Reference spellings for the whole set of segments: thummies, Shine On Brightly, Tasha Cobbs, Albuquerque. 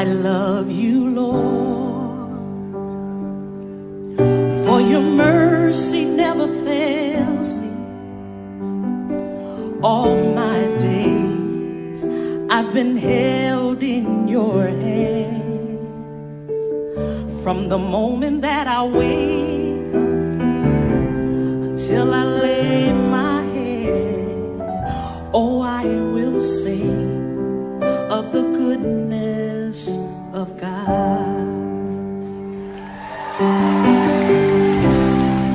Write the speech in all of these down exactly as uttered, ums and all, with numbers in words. I love you, Lord, for your mercy never fails me. All my days I've been held in your hands. From the moment that I wake up until I lay my head, oh, I will sing of the goodness of God.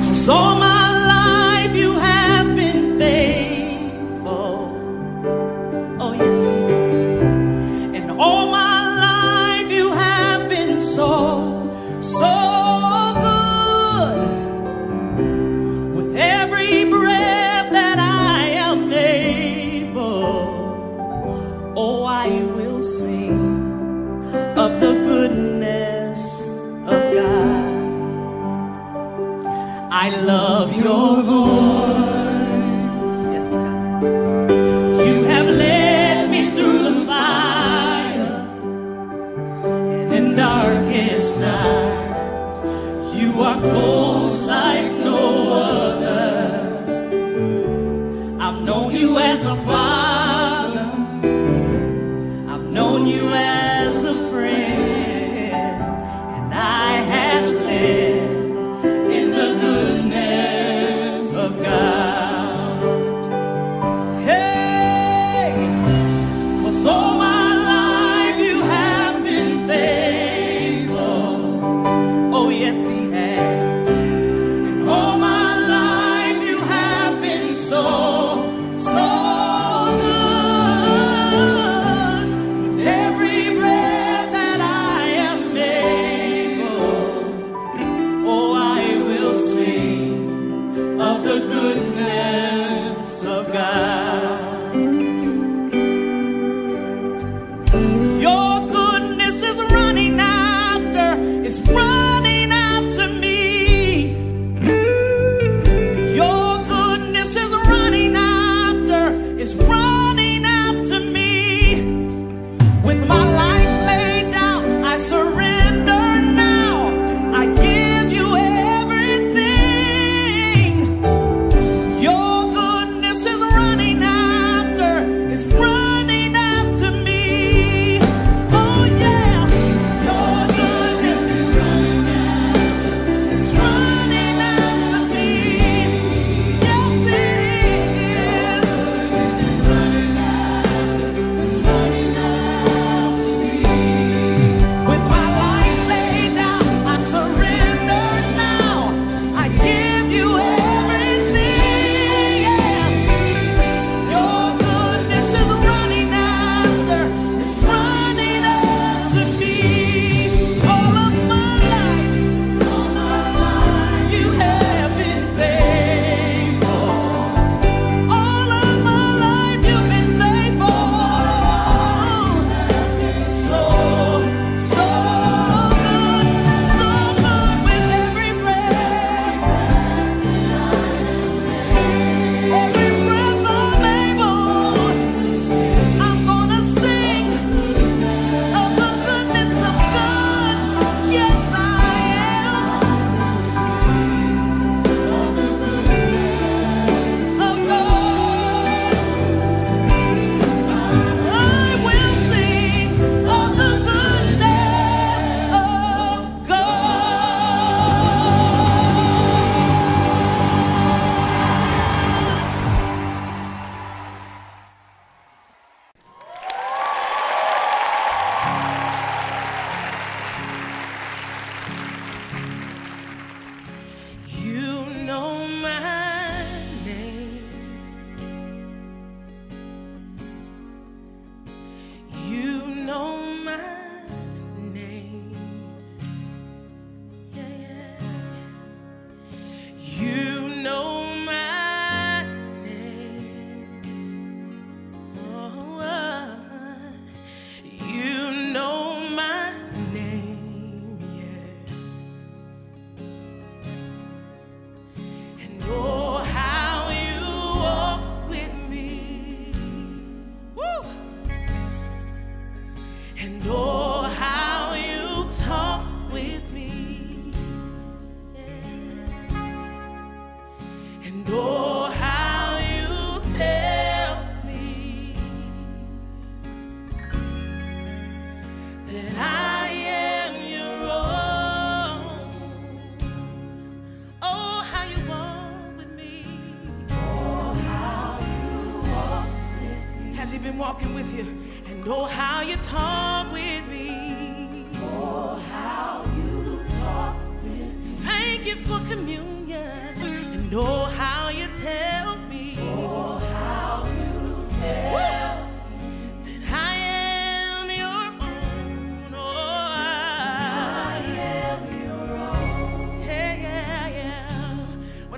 'Cause all my life you have been faithful. Oh yes, yes. And all my life you have been so, so good. With every breath that I am able, oh, I will sing of the goodness of God. I love your voice. Yes, God. You have led me through the fire, and in darkest nights you are close like no other. I've known you as a father, known you as a friend, and I have lived in the goodness of God. Hey, 'cause all my life you have been faithful. Oh yes, he has. And all my life you have been so, so and oh, how that I am your own. Oh, how you walk with me. Oh, how you walk with me. Has he been walking with you? And oh, how you talk with me. Oh, how you talk with me. Thank you for communion. And oh, how you tell me. Oh, how you tell me.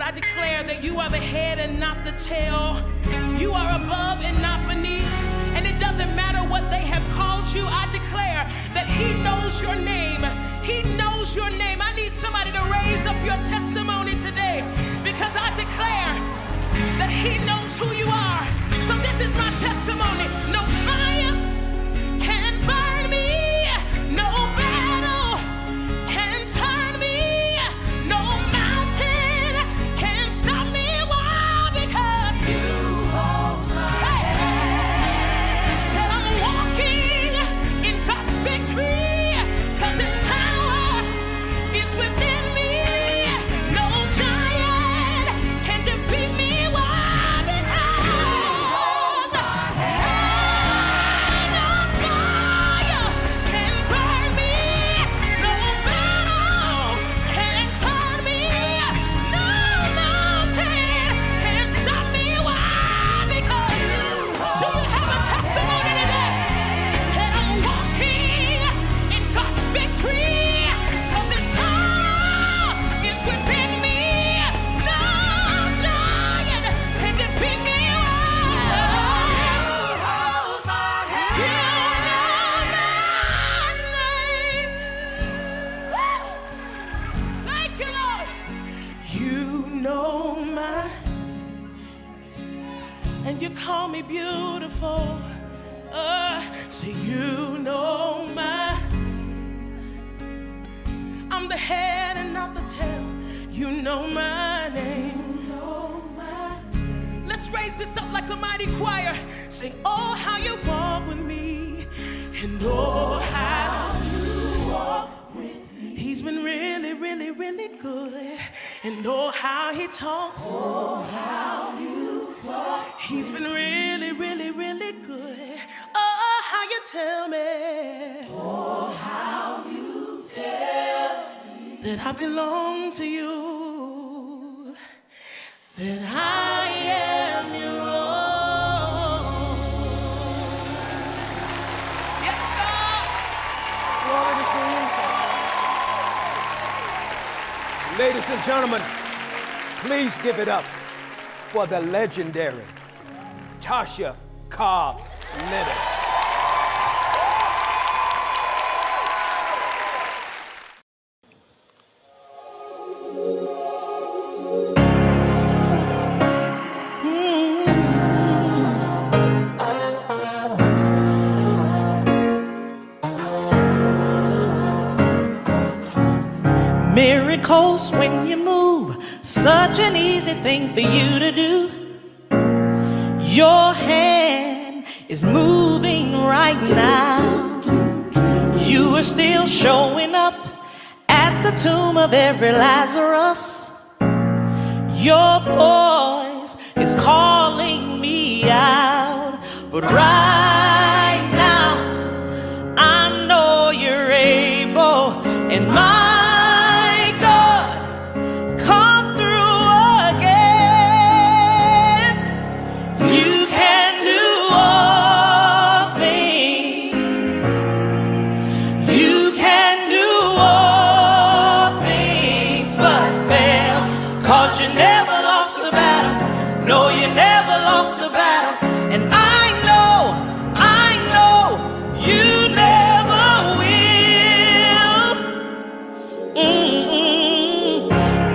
I declare that you are the head and not the tail. You are above and not beneath. And it doesn't matter what they have called you. I declare that he knows your name. He knows your name. I need somebody to raise up your testimony today, because I declare that he knows who you are. So this is my testimony. No fire can burn me. No battle can turn me. No mountain can't stop me. Why? Because you hold my hand. Said I'm walking in God's victory, cause his power is within me. No giant can defeat me. Why? Because you hold my hand. No fire can burn me. No battle can turn me. No mountain can't stop me. Why? Because do you have a testimony today? Said I'm walking in God's victory, cause his power is within me. No giant can defeat me. Why? Hold my hand. You know my name. Woo! Thank you, Lord. You know my, and you call me beautiful. Uh, say you know my. I'm the head and not the tail. You know my name. Let's raise this up like a mighty choir. Say, oh, how you walk with me, and oh, how you walk with me. He's been really, really, really good, and oh, how he talks. Oh, how you talk. He's been really, really, really good. Oh, how you tell me Oh, how you tell me that I belong to you, that I am your own. Yes, God. Glory to Jesus. Ladies and gentlemen, please give it up for the legendary Tasha Cobbs Leonard. Miracles when you move, such an easy thing for you to do. Your hand is moving right now. You are still showing up at the tomb of every Lazarus. Your voice is calling me out, but right now I know you're able, and my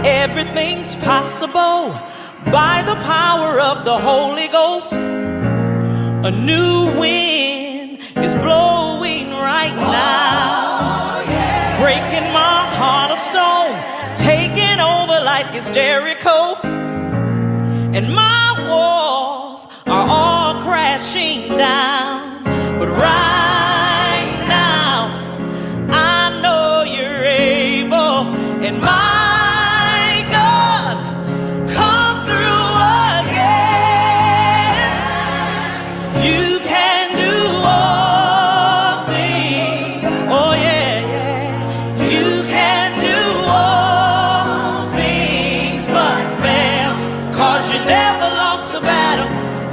everything's possible by the power of the Holy Ghost. A new wind is blowing right now, oh, yeah. Breaking my heart of stone, taking over like it's Jericho. And my walls are all crashing down, but right now You can do all things but fail, 'cause you never lost a battle.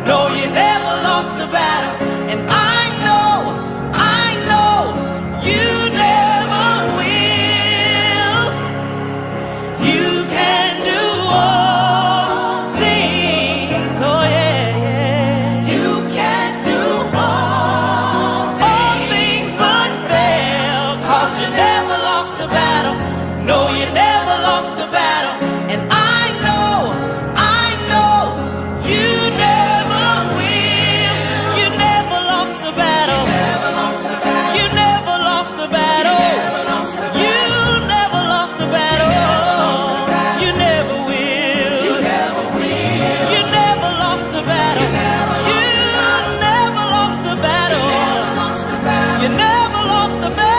No, you never lost a battle. And I know, I know, you never will. You can do all things, oh yeah, yeah. You can do all things, all things but fail, 'cause you never the battle. No, you never lost the battle. And I know, I know, you never will. You never lost the battle. You never lost the battle. You never lost the battle. You never lost the battle. You never will. You never will. You never lost the battle. You never lost the battle. You never lost the battle. You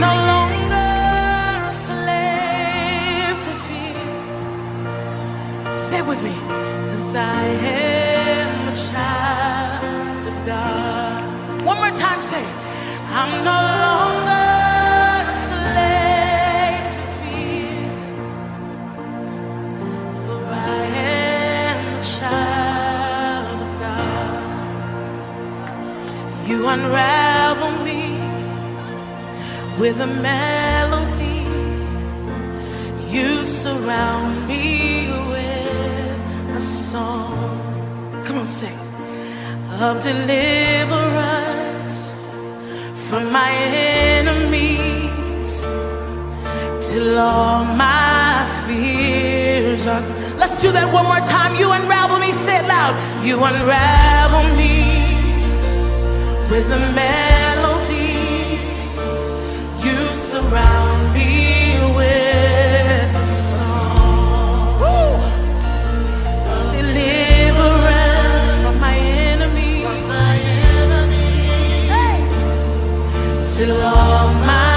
no longer a slave to fear. Say it with me, cause I am a child of God. One more time, say, I'm no longer a slave to fear, for I am a child of God. You unravel me with a melody, you surround me with a song. Come on, sing. Of deliverance from my enemies, till all my fears are. Let's do that one more time. You unravel me, say it loud. You unravel me with a melody, surround me with a song. Woo! Deliverance from my enemies, from my enemies. Hey. Till all my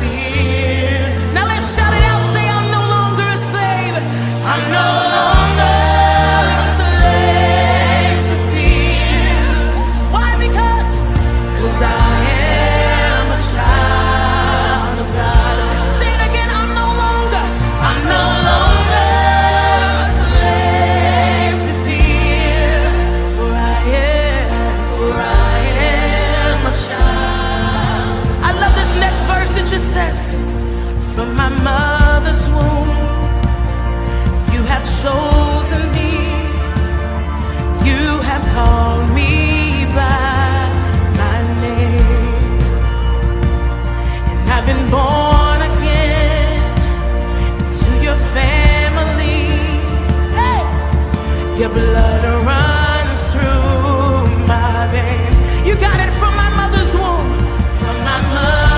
fears. Now let's shout it out, say I'm no longer a slave. I'm no longer a slave to fear. Why? Because Cause I am a child. From my mother's womb, you have chosen me, you have called me by my name, and I've been born again into your family. Hey! Your blood runs through my veins. You got it from my mother's womb. From my mother. Love.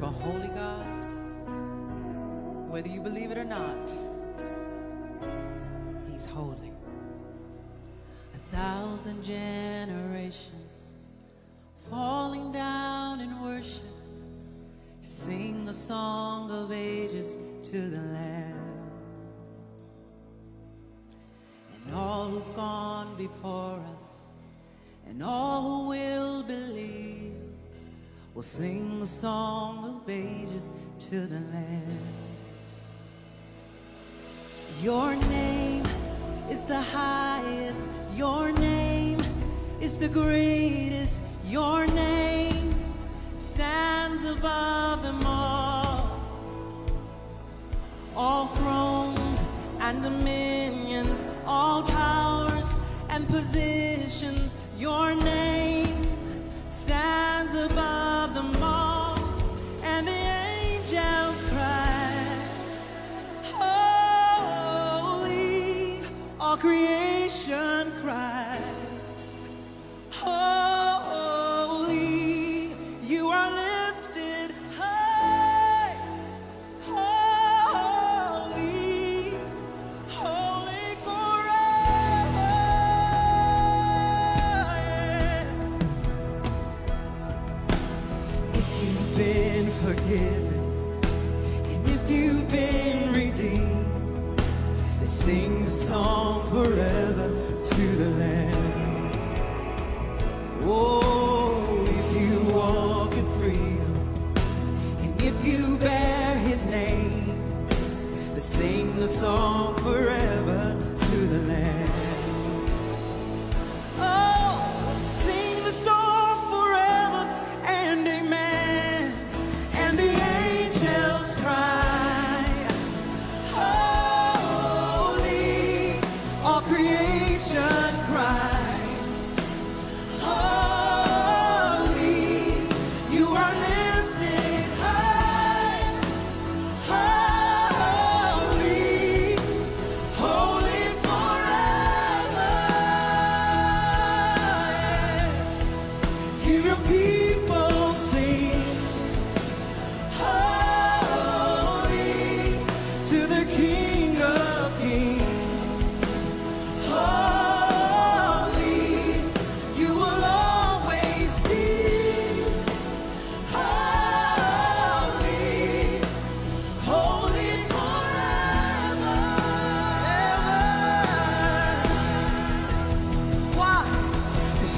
serve a holy God, whether you believe it or not. He's holy. A thousand generations falling down in worship to sing the song of ages to the Lamb. And all who's gone before us and all who will believe will sing the song of ages to the Lamb. Your name is the highest. Your name is the greatest. Your name stands above them all. All thrones and dominions, all powers and positions, your name stands above them all. And the angels cry, holy. All creation cries, holy. You are lifted high, holy, holy forever. If you've been forgiven and if you've been redeemed, they sing the song forever to the Lamb. Oh, if you walk in freedom, and if you bear his name, to sing the song forever to the Lamb. Oh, sing the song forever and amen. And the angels cry, holy. All creation cries, holy, you are lifted high, holy, holy forever. Hear your people sing, holy, to the King of Kings, holy.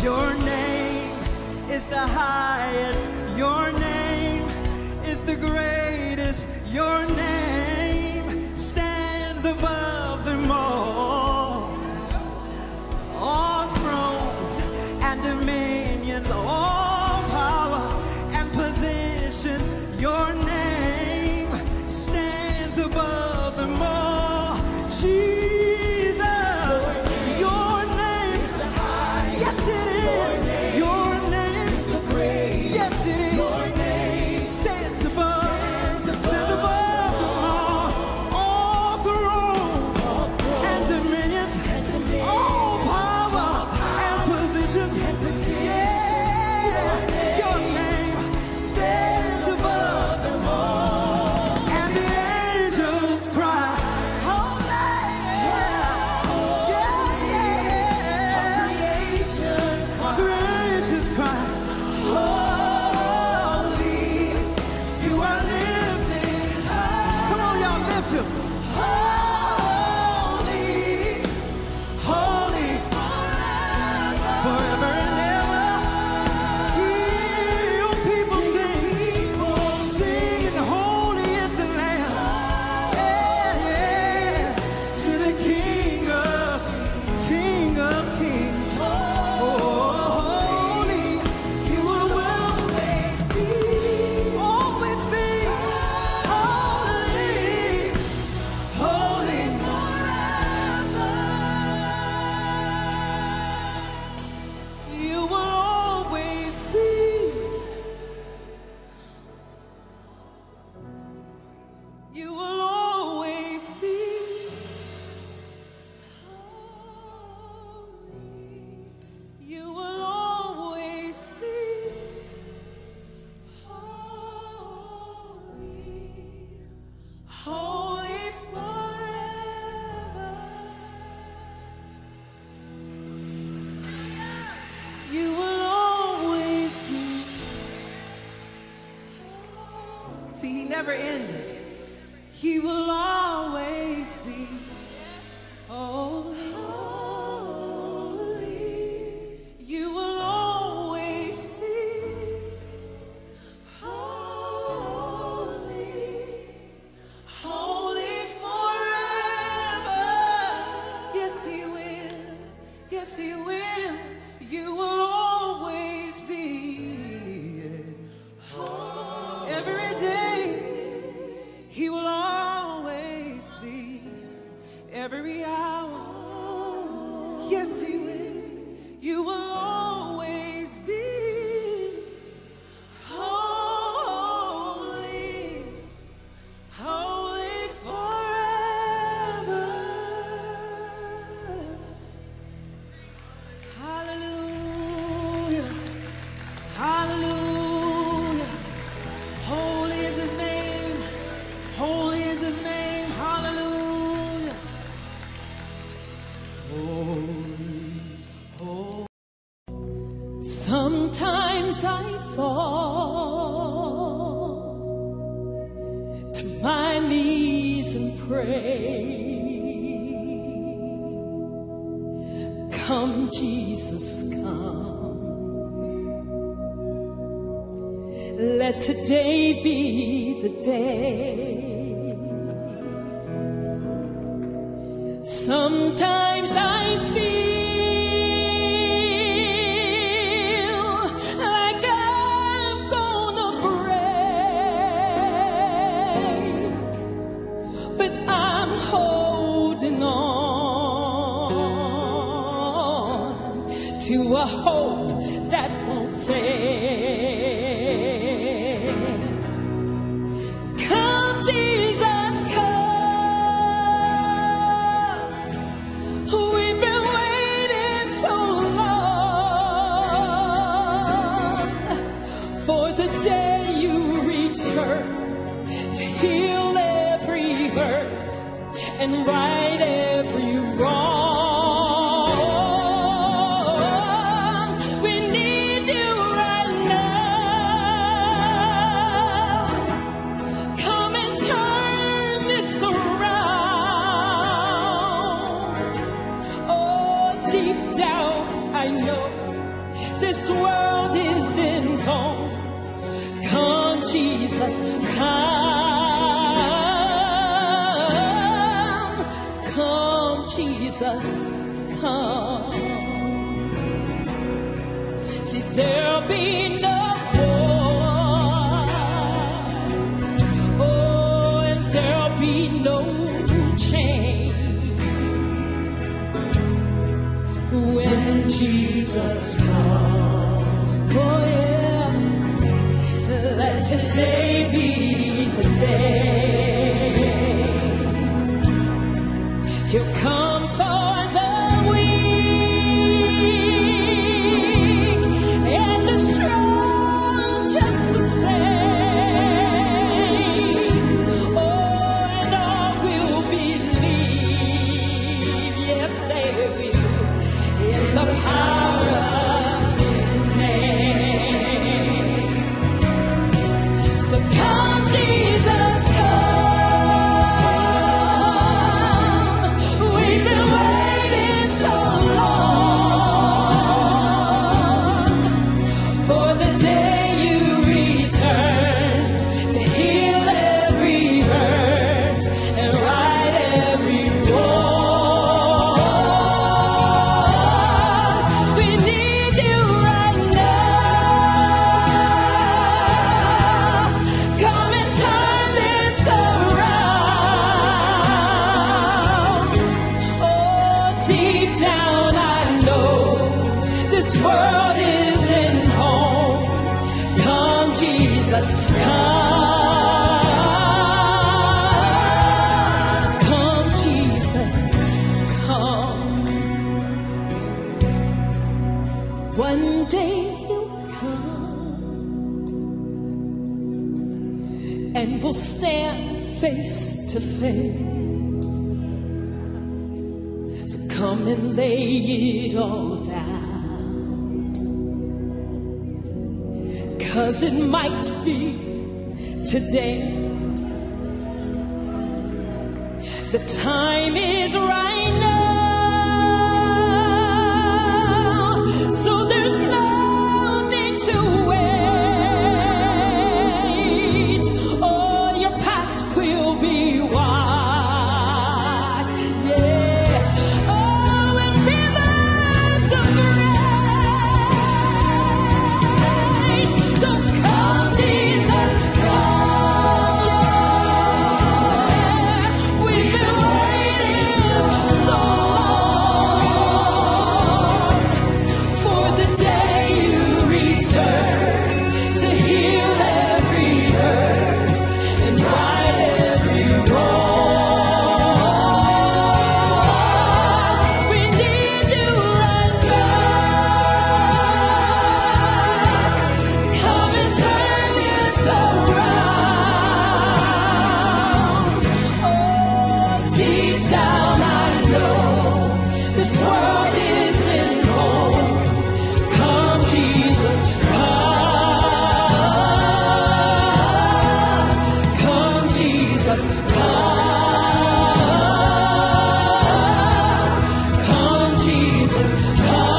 Your name is the highest. Your name is the greatest. Your name stands above them all. All thrones and dominions, all power and positions, your name stands above them all. Jesus, your name is the highest. Yes, it is. Your name stands above, stands above, stands above. never ends it. He will always be holy. Holy. You will always be holy. Holy forever. Yes, he will. Yes, he will. You will always be holy. Every day, he will always. Every hour, yes, he will. You will always be holy, holy forever. Hallelujah, hallelujah. Holy is his name, holy is his name, hallelujah. Sometimes I fall to my knees and pray, come Jesus, come. Let today be the day. Sometimes I feel to a hope that won't fail. Come, Jesus, come. We've been waiting so long for the day you return to heal every hurt and right every wrong. Deep down, I know this world is in wrong. Come, Jesus, come. Come, Jesus, come. See, there'll be no war. Oh, and there'll be no change. When Jesus comes, oh yeah, let today be the day. He'll come for the weak and the strong just the same. Oh, and all will believe, yes they will. The power of his name. So come, Jesus, come. We've been waiting so long for the day you return to heal every hurt and right every wrong. Deep down, I know this world isn't home. Come, Jesus, come. Come, Jesus, come. One day you'll come, and we'll stand face to face. So come and lay it all down, 'cause it might be today. The time is right now, so there's no need to wait. All your past will be white. Yes, oh, and rivers of grace. So come, Jesus, come. Jesus, come.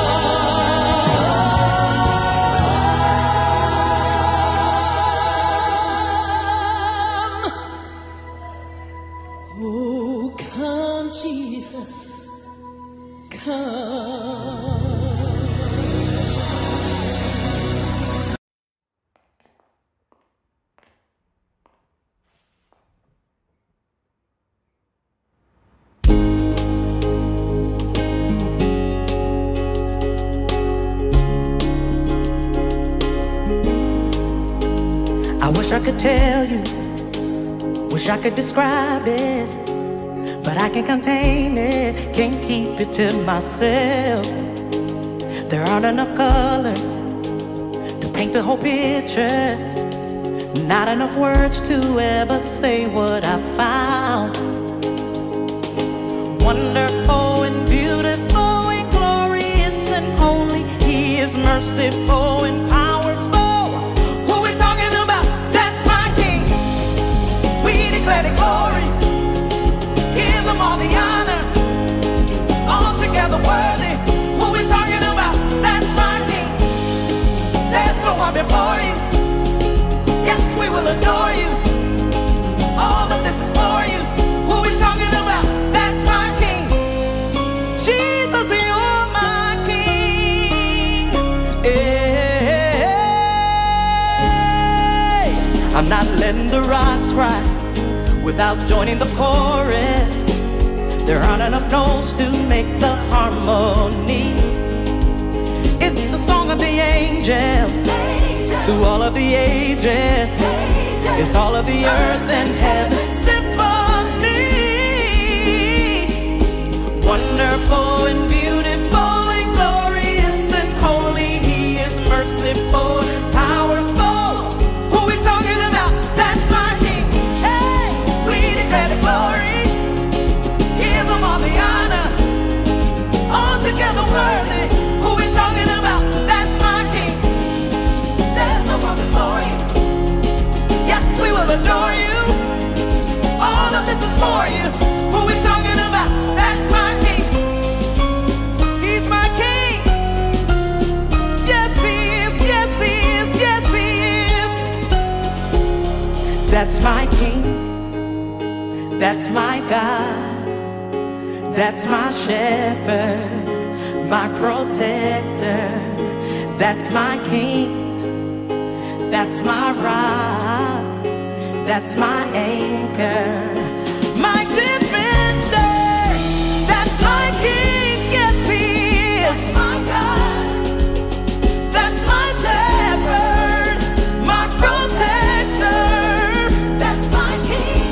I wish I could tell you, wish I could describe it, but I can't contain it, can't keep it to myself. There aren't enough colors to paint the whole picture, not enough words to ever say what I found. Wonderful and beautiful and glorious and holy, He is merciful and powerful. Before you, yes, we will adore you. All of this is for you. Who we talking about? That's my King. Jesus, you're my King. Hey. I'm not letting the rocks cry without joining the chorus. There aren't enough notes to make the harmony. It's the song of the angels, through all of the ages, ages. It's all of the earth, earth and heaven symphony. Wonderful and beautiful and glorious and holy, He is merciful and powerful. Who we talking about? That's my King. Hey, we declare the glory, give Him all the honor, all together worthy. Who we talking about? That's my King. There's no one before you. Yes, we will adore you. All of this is for you. Who we talking about? That's my King. He's my King. Yes, He is. Yes, He is. Yes, He is. That's my King. That's my God. That's my Shepherd, my Protector. That's my King. That's my rock, that's my anchor, my defender, that's my King, yes He is, that's my God, that's my shepherd, my protector, that's my King,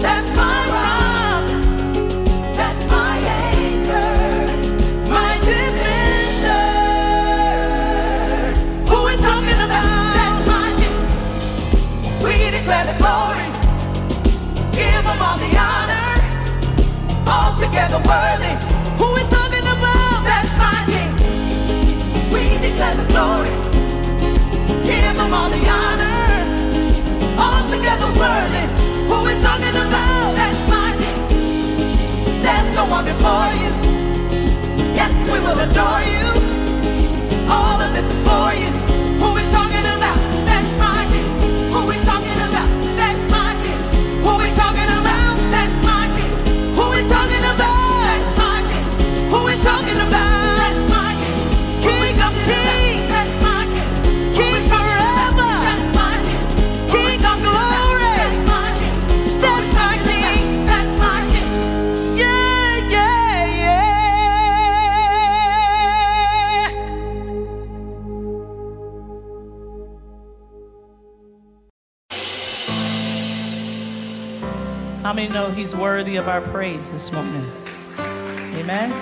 that's my rock, that's my anchor, my defender. Glory, give Him all the honor, altogether worthy. Who we talking about? That's my King. We declare the glory, give Him all the honor, altogether worthy. Who we talking about? That's my King. for you. Yes, we will adore you. All of this is for you. Who we talking about? That's my kid. Who we talking about? That's my kid. Who we talking about? That's my kid. Who we talking about? That's my kid. Who we talking about? That's my kid. King of Kings. That's my kid. King forever. That's my kid. King of Glory. That's my kid. That's my king. That's my kid. Yeah, yeah, yeah. How many know he's worthy of our praise this morning? Amen.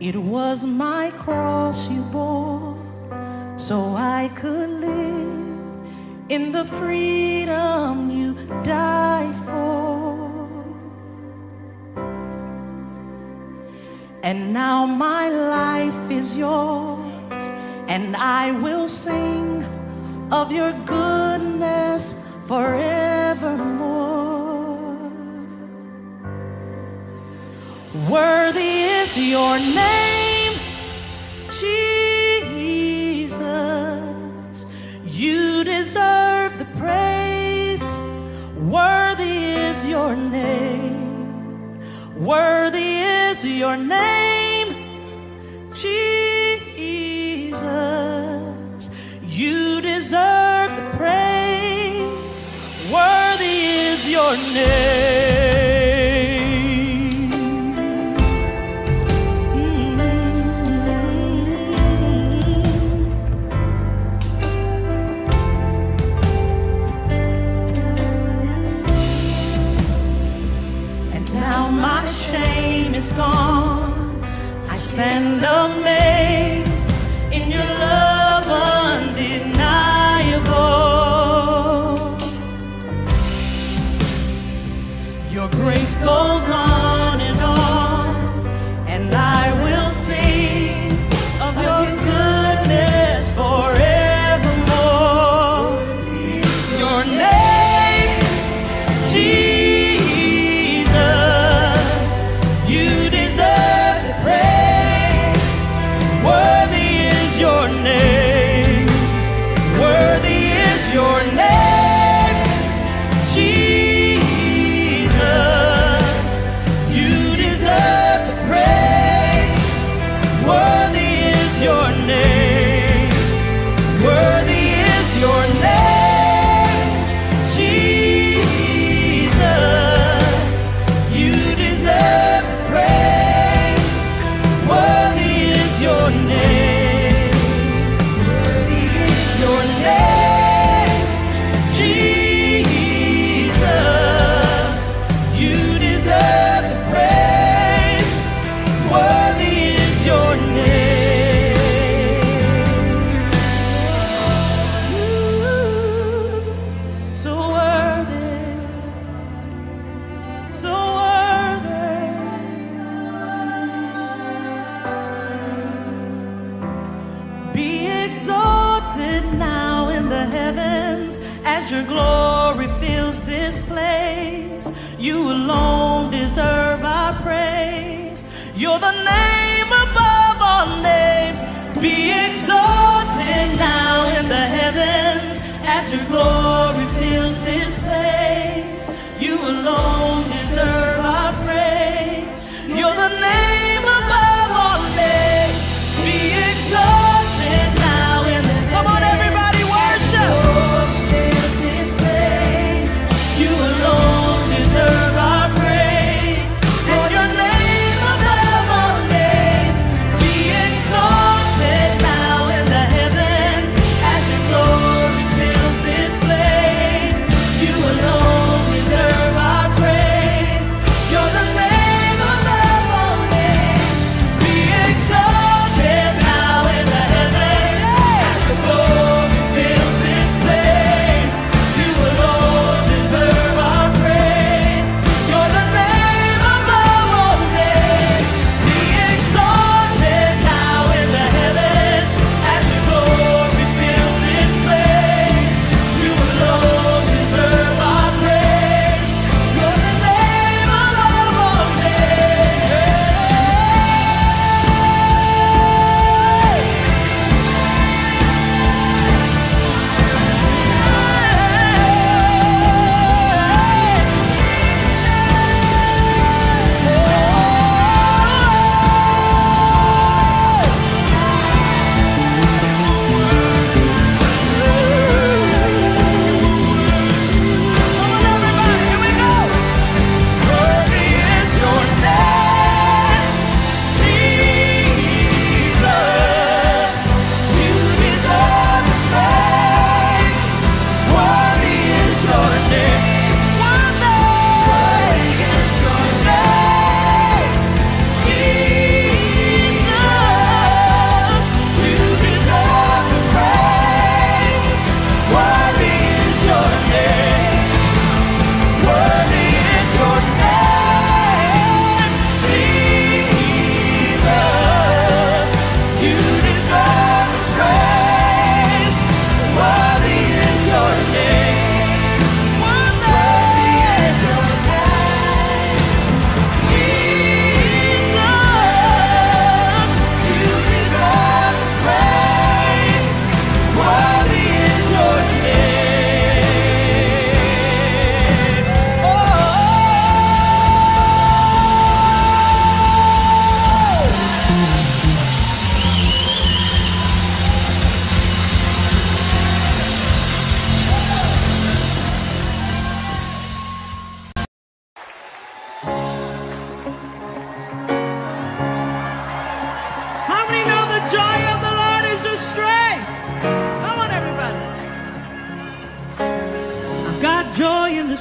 It was my cross you bore, so I could live in the freedom you died for. And now my life is yours, and I will sing of your goodness forevermore. Worthy is your name, Jesus. You deserve the praise. Worthy is your name. Worthy is your name, Jesus. You deserve the praise. Worthy is your name. Mm. And now my shame is gone. I stand amazed in your love undeniable. Your grace goes on and on, and I will sing of your goodness forevermore. It's your name, Jesus. You deserve the praise. Worthy is your name. Worthy is your name, Jesus. You deserve the praise. Worthy is your name. Worthy is your name, Jesus. You deserve the praise. Worthy is your name. Worthy is your name, Jesus. You deserve the praise. Worthy is your name. So worthy, so worthy. Be exalted now in the heavens as your glory fills this place. You alone deserve our praise. You're the name above all names. Be exalted now in the heavens as your glory fills this place. You alone deserve our praise. You're the name above all names. Be exalted now in the heavens. Come on, everybody, worship. Fills this place. You alone deserve our praise. And your name above all names. Be exalted now in the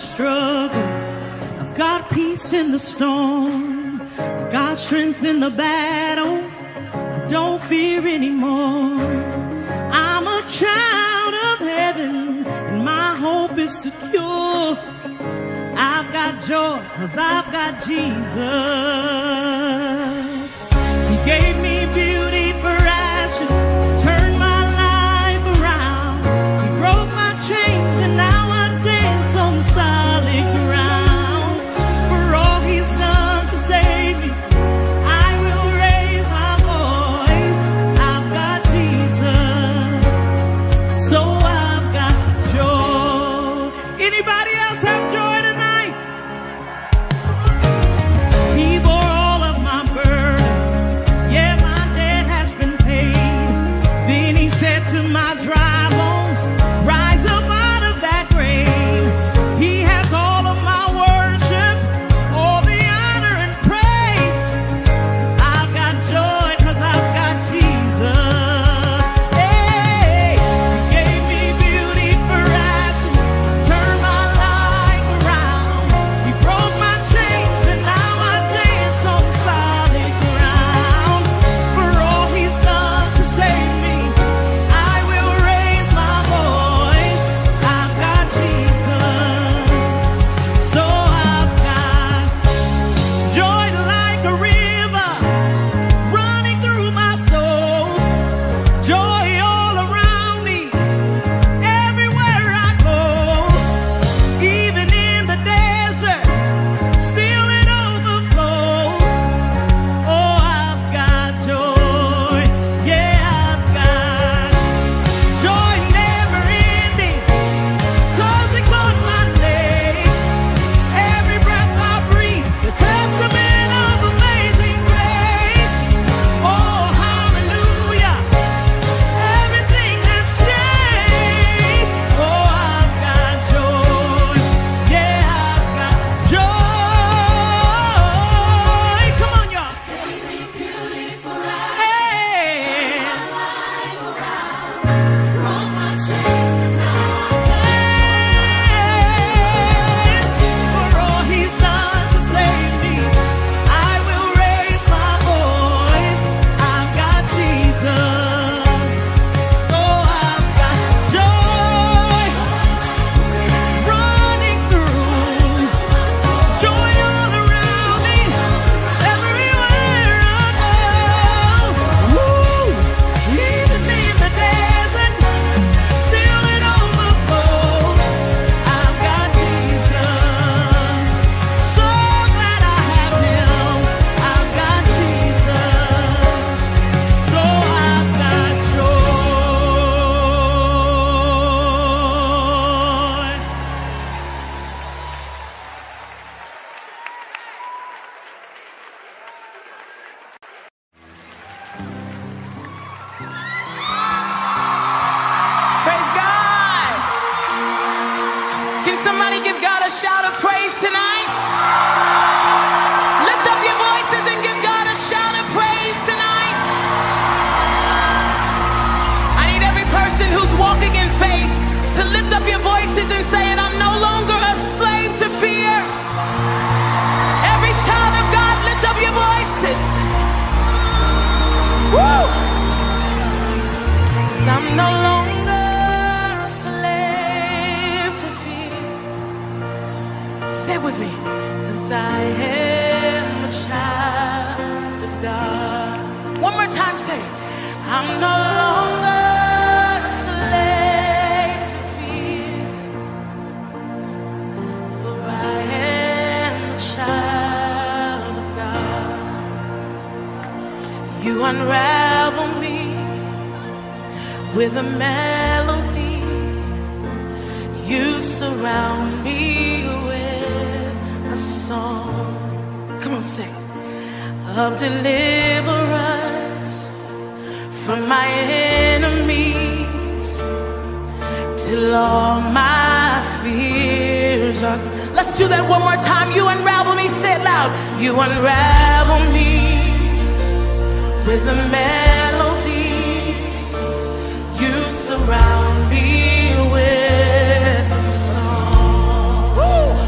struggle. I've got peace in the storm. I've got strength in the battle. I don't fear anymore. I'm a child of heaven, and my hope is secure. I've got joy, 'cause I've got Jesus. He gave me beauty for ashes, turned my life around. He broke my chains, and now I dance on the solid ground. For all he's done to save me, I will raise my voice. I've got Jesus, so I've got joy. Anybody else have joy tonight? Somebody give God a shout of praise tonight. Lift up your voices and give God a shout of praise tonight. I need every person who's walking in faith to lift up your voices and say it. I'm no longer a slave to fear. Every child of God, lift up your voices. Woo! 'Cause I'm no longer with me, 'cause I am a child of God. One more time, say, I'm no longer a slave to fear, for I am a child of God. You unravel me with a melody, you surround me with a song, come on, sing, of deliverance from my enemies, till all my fears are. Let's do that one more time. You unravel me, say it loud. You unravel me with a melody, you surround me with a song. Woo!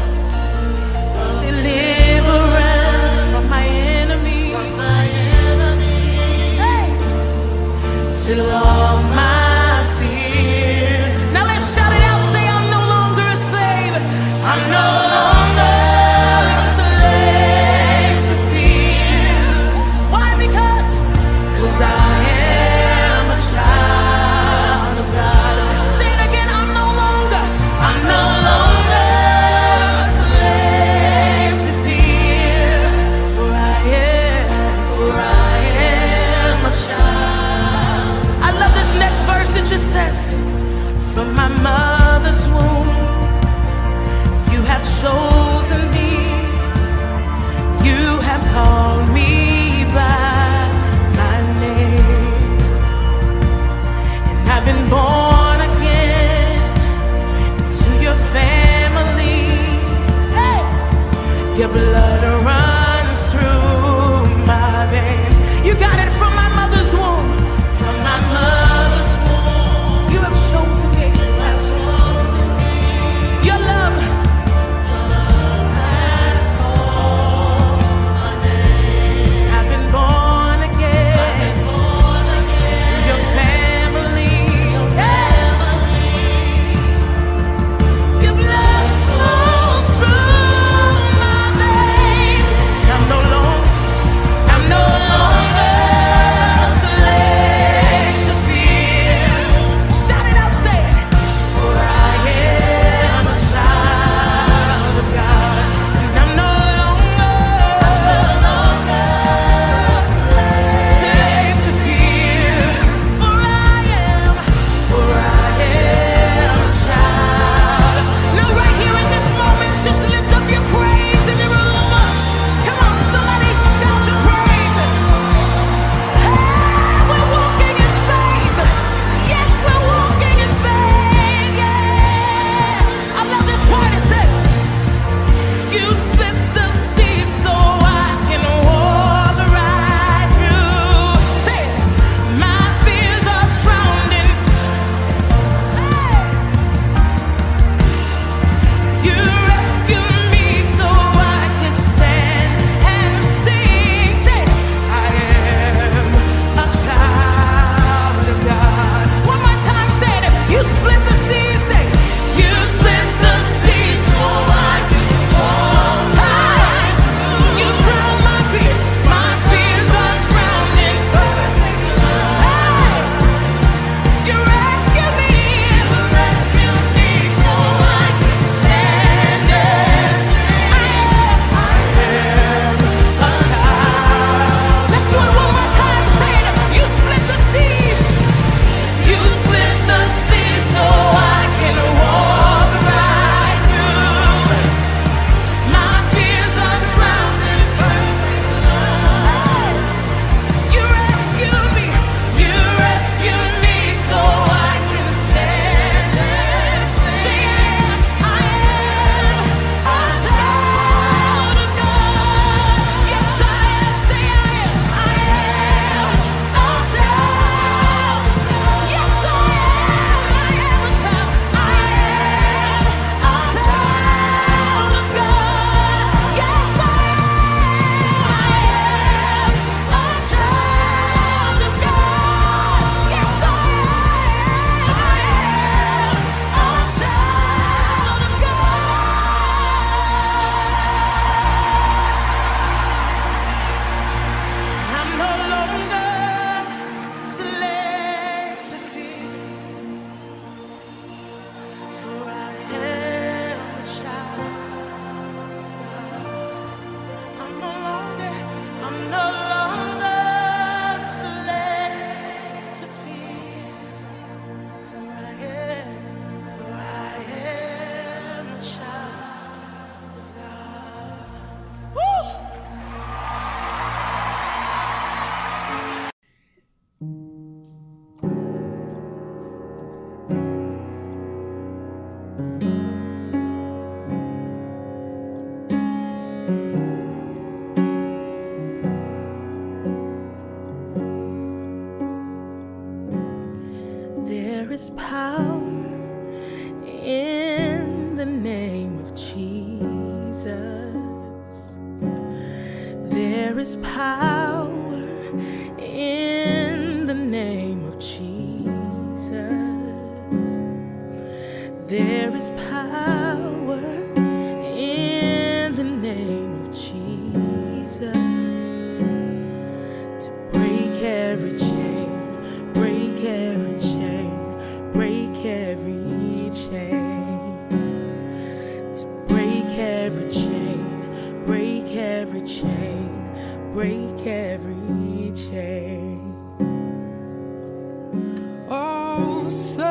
from my mother's womb. You have chosen me, you have called me by my name, and I've been born again into your family. Hey! Your blood runs through my veins. You got it from my mother's womb, from my mother's womb. You have chosen me. You have chosen me. Your love, your love has called my name. I've been born again, I've been born again to your family. To your family. Your blood flows through my veins. I'm no longer, I'm no longer a slave to fear. Shout it out, say it. For I am a child of God, and I'm no longer, I'm no longer a slave, slave to fear. For I am, for I am a child. Now right here in this moment, just lift up your praise in the room. Come on, somebody shout your praise. Hey, we're walking in faith. Yes, we're walking in faith. Yeah. I love this part. It says, you split the sea so I can walk the right through. Say it. My fears are drowned in. Hey. You rescue me so I could stand and sing. Say it. I am a child of God. One more time, say it. You split the sea, say it. You split the sea so I could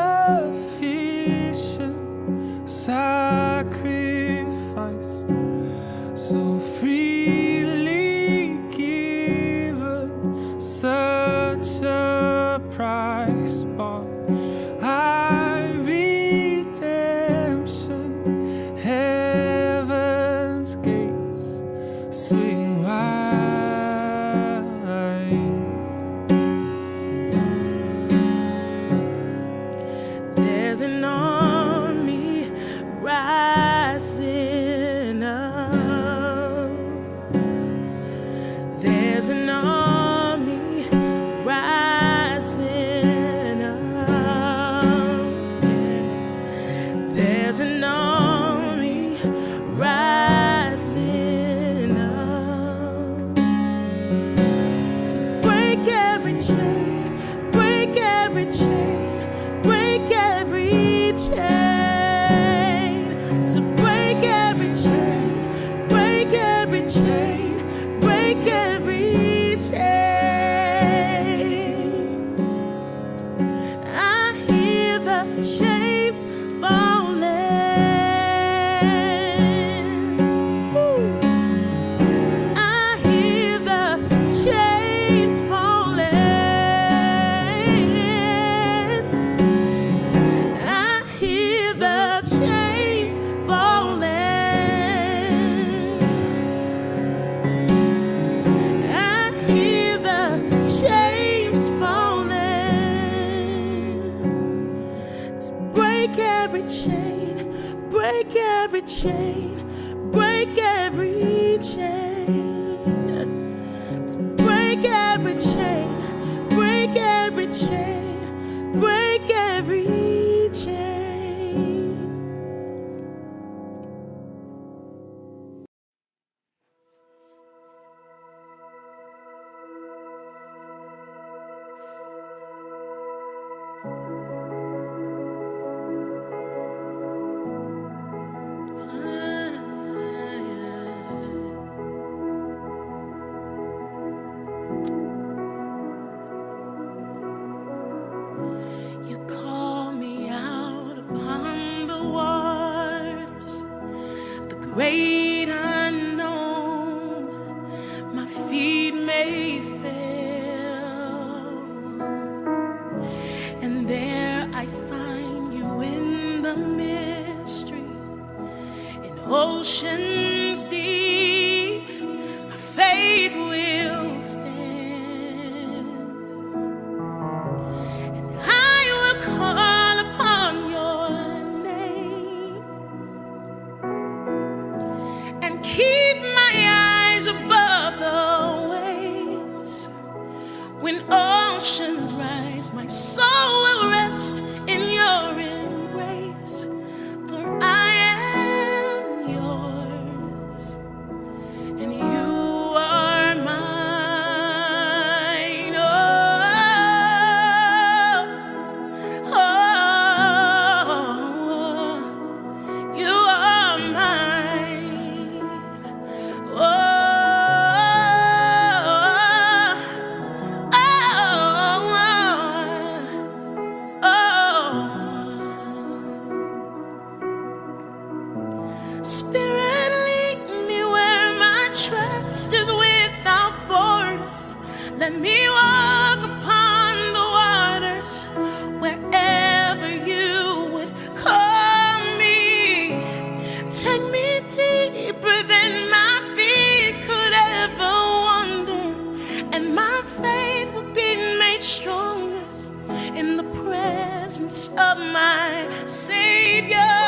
fall high. You drown my fears. My fears are drowned in perfect love. Hey. You rescue me. You rescue me so I could stand and sing. I am, I am a child. Let's do it one more time. Say it. You split the seas. You split the seas so I can walk right through. My fears are drowned in perfect love. You rescue me, you rescue me so I can stand and sing. Sing, I am a child of God. Yes, I am, say I am, I am a child. Yes, I am, I am a child. I am a child of God. Yes, I am, I am a child of God. Yes, I am, I am a child of God. And I'm no longer slave to fear. For I am a child. I'm no longer, I'm no longer slave to fear. For I am, for I am a child of God. Woo! There is power in the name of Jesus. There is power in the name of Jesus. There is power in the name of Jesus to break every chain, break every chain, break every chain, to break every chain, break every chain, break every chain. Oh, sufficient. an army rising up. There's an army rising up. Yeah. There's an army rising up to break every chain, break every chain. Break every chain, to break every chain, break every chain, break every chain. I hear the chains falling. Woo. I hear the chains falling. Break every chain, break every chain, break every chain. To break every chain, break every chain, break every chain. Great unknown, my feet may fail, and there I find you in the mystery, in oceans deep, my faith will stand, and I will call upon your name. Keep my eyes above the waves. When oceans rise, my soul will rest in your embrace, for I am yours, and you are mine. Oh, oh, you are mine. Spirit, lead me where my trust is without borders. Let me walk upon the waters wherever you would call me. Take me deeper than my feet could ever wander, and my faith will be made stronger in the presence of my Savior.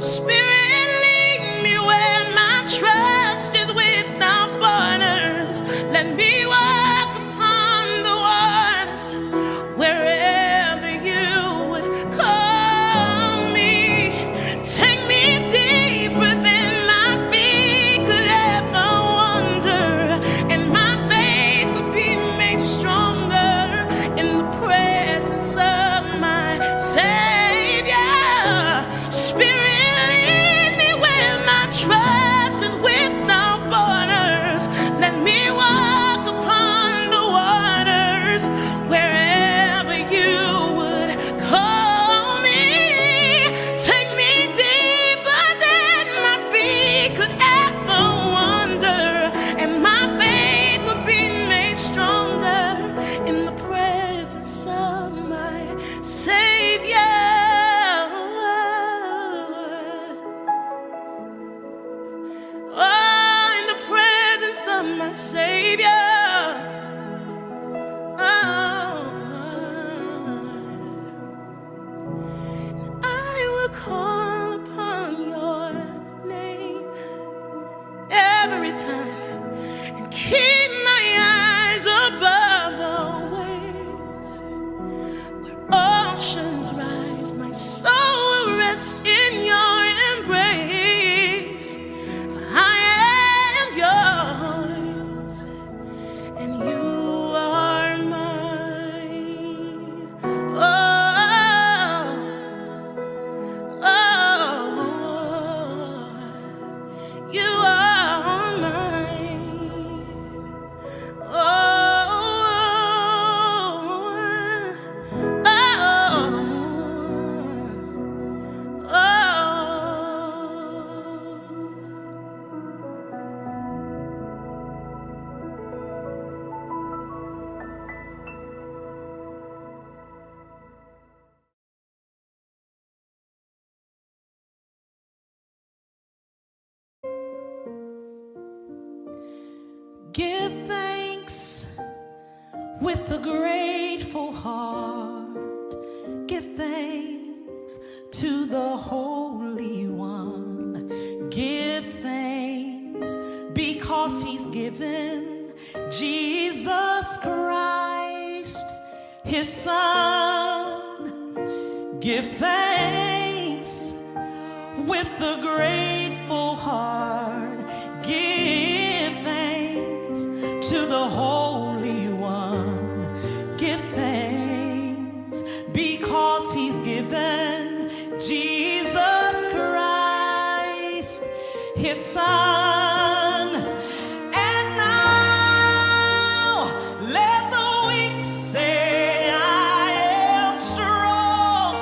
Spirit, lead me where my trust is without borders. Let me walk upon the waters wherever you would call me. Take me deeper than my feet could ever wander, and my faith will be made stronger in the presence of my Savior. Give thanks with a grateful heart. Give thanks to the Holy One. Give thanks because he's given Jesus Christ, his son. Give thanks with a grateful heart. Give thanks to the Holy One. Give thanks because he's given Jesus Christ, his son. And now let the weak say, I am strong.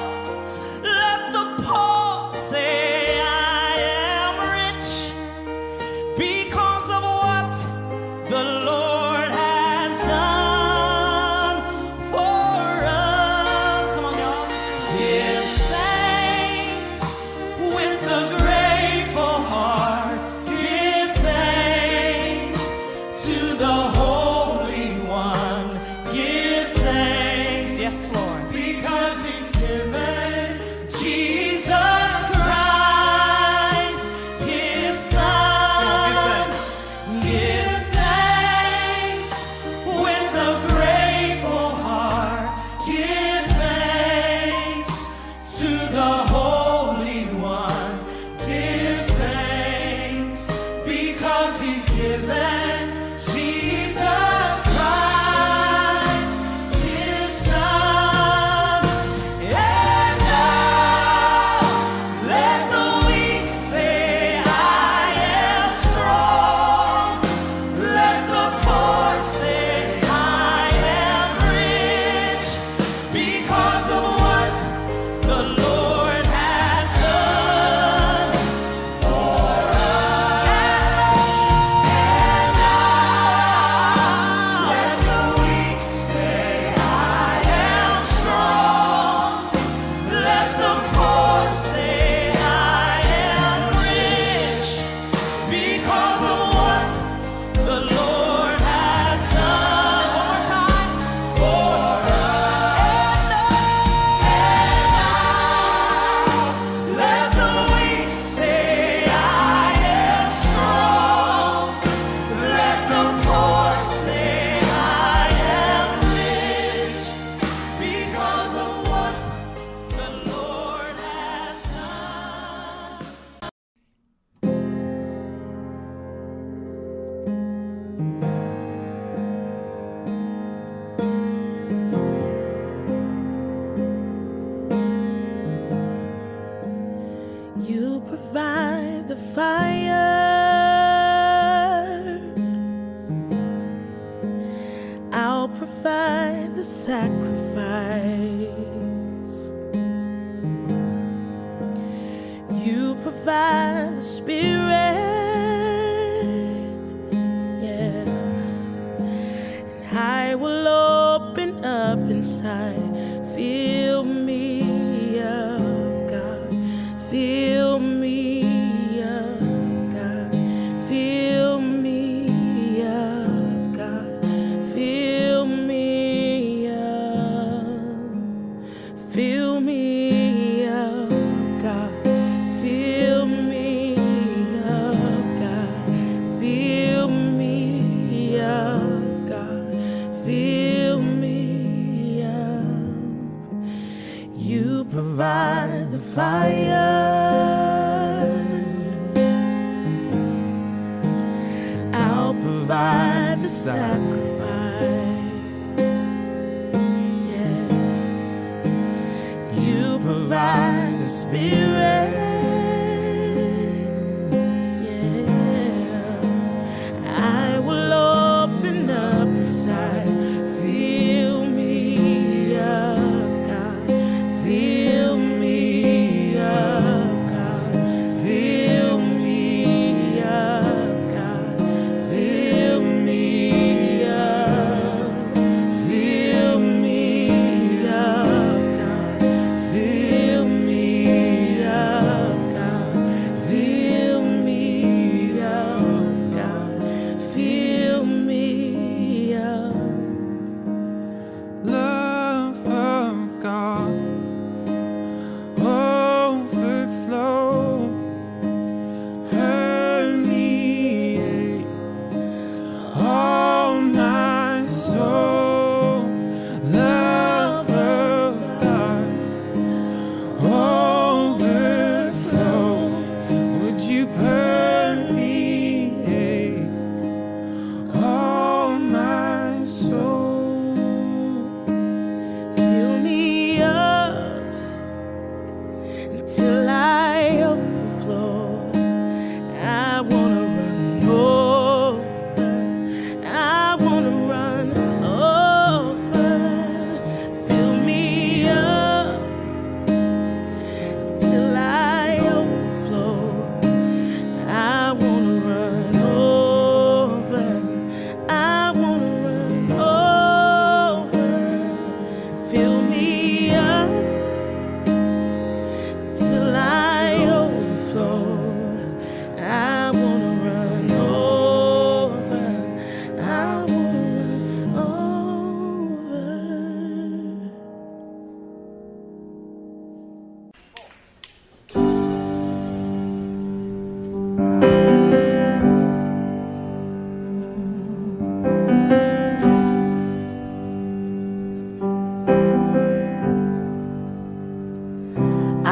Let the poor say, because of what the Lord has done for us. Come on, y'all. Give thanks with a grateful heart. Give thanks to the Holy One. Give thanks, yes, Lord, because he's given Jesus Christ, his son. Give thanks with a grateful heart. Give thanks to the Holy One. Give thanks because he's given Jesus Christ, his son. And now let the weak say, I am strong. Let the poor say, I am rich, because of what the Lord has done for us. And now let the weak say, I am strong. Let the poor say, I am rich, because of what the Lord has done. One more time. For us. And now let the weak say, I am strong. Let the poor say, I am rich, because of what the Lord has done. You provide the fire, I'll provide the sacrifice. You provide the spirit, yeah, and I will open up inside. Fill me up, God. Fill me up, God. Fill me up, God. Fill me up. Fill me up, God. Fill me up, God. Fill me up, God. Fill me up. You provide the fire, I'll provide the sacrifice. Yes, you provide the spirit, yeah, I will open up inside. Fill me up, God. Fill me up, God. Fill me up, God. Fill me up. Fill me up, God. Fill me up.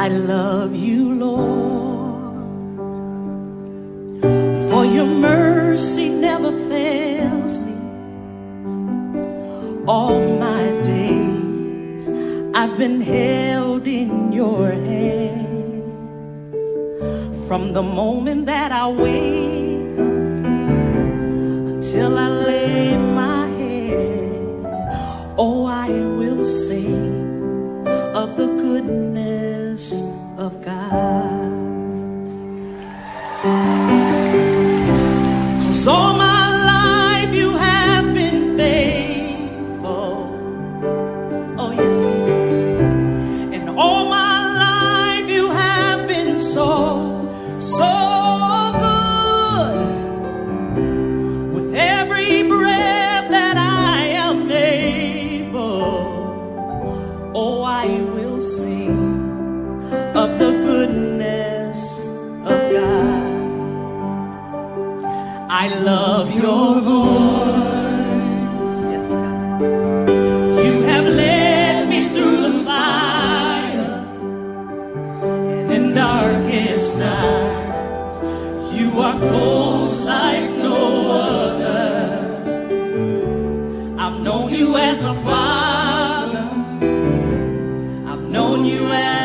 I love you, Lord, for your mercy never fails me. All my days I've been held in your hands. From the moment that I wake up until I lay my head, oh, I will sing of the goodness of God. 'Cause all my life you have been faithful. Oh yes, yes. And all my life you have been so, so good. With every breath that I am able, oh, I will sing of the goodness of God. I love your voice. Yes, God. You have led me through the fire, and in darkest nights you are close like no other. I've known you as a father, I've known you as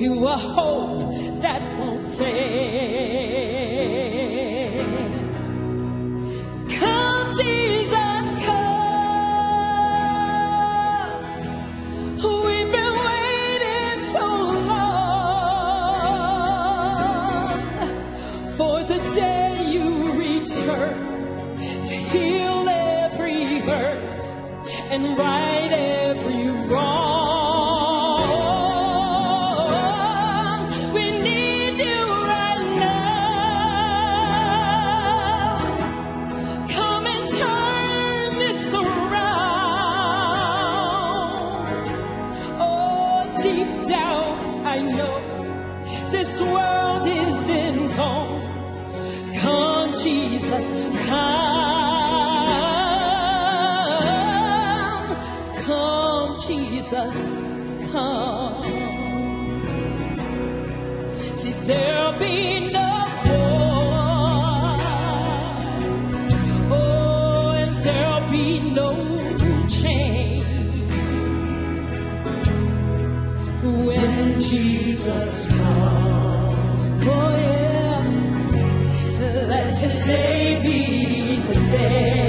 to a hope that won't fail. her to heal every hurt and right every wrong. We need you right now. Come and turn this around. Oh, deep down I know this world is in home. Come, Jesus, come, come, Jesus, come. See, there'll be no war, oh, and there'll be no change when Jesus comes. Oh, yeah. Let today be the day.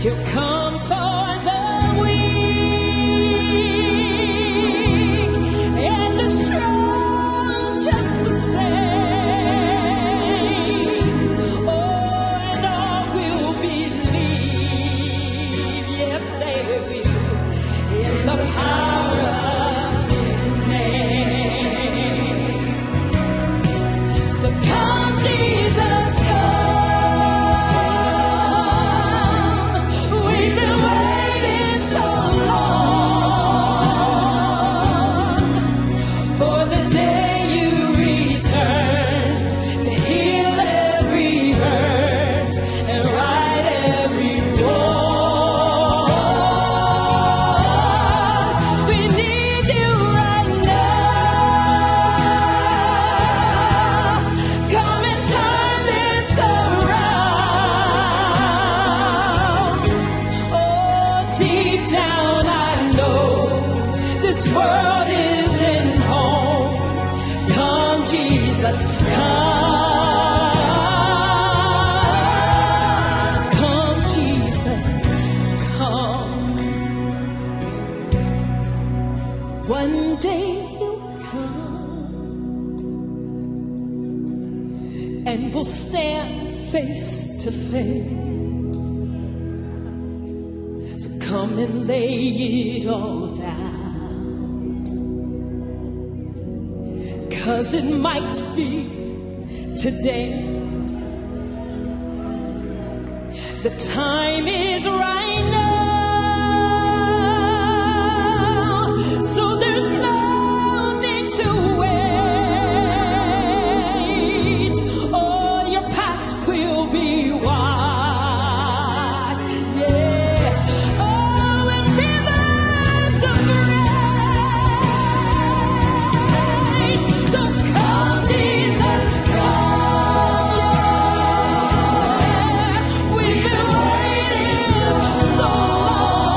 He'll come for the weak and the strong, just the same. Oh, and all will believe. Yes, they will. In the power of one day he'll come, and we'll stand face to face. So come and lay it all down, 'cause it might be today. The time is right now. There's no need to wait. Oh, your past will be washed. Yes. Oh, and rivers of grace. So come, Jesus, come. We've been waiting so long.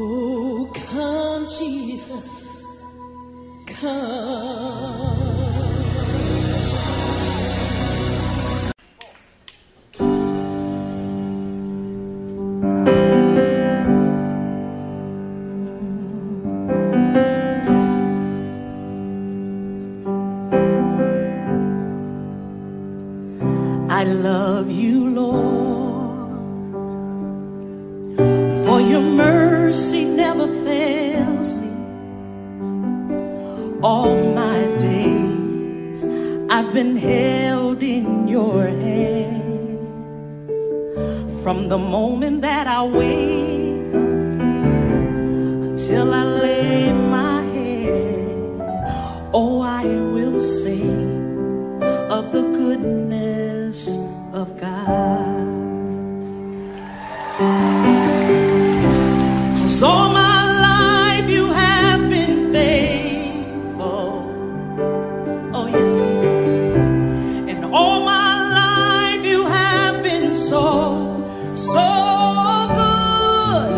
Oh, come, Jesus, come. I love you, Lord, for your mercy. Mercy never fails me. All my days I've been held in your hands. From the moment that I wake up until I lay my head, oh, I will sing of the goodness of God. 'Cause all my life you have been faithful, oh yes, yes. And all my life you have been so, so good.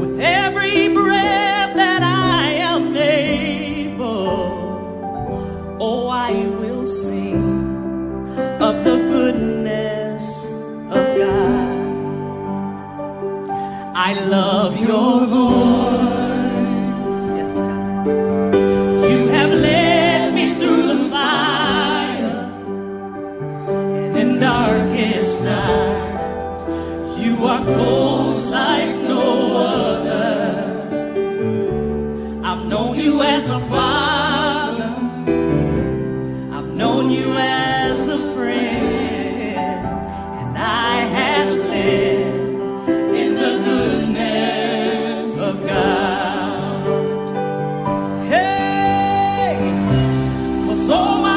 With every breath that I am able, oh, I will sing of the goodness of God. I love your voice. Yes, God. You have led me through the fire and in darkest night. You are close like no other. I've known you as a father, I've known you as a friend, and I have lived in the goodness of God. Hey, 'cause all my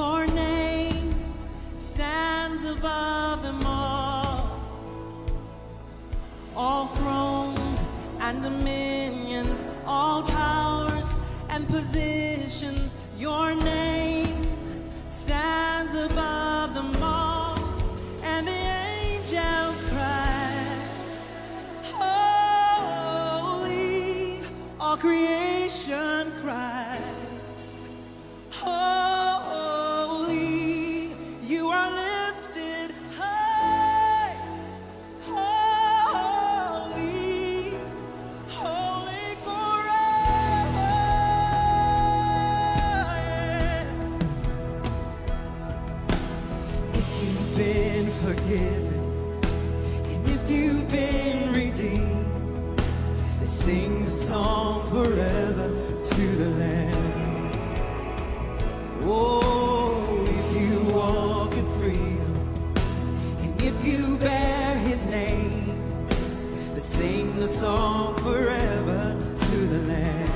your name stands above them all. forgiven, and if you've been redeemed, then sing the song forever to the Lamb. Oh, if you walk in freedom, and if you bear His name, then sing the song forever to the Lamb.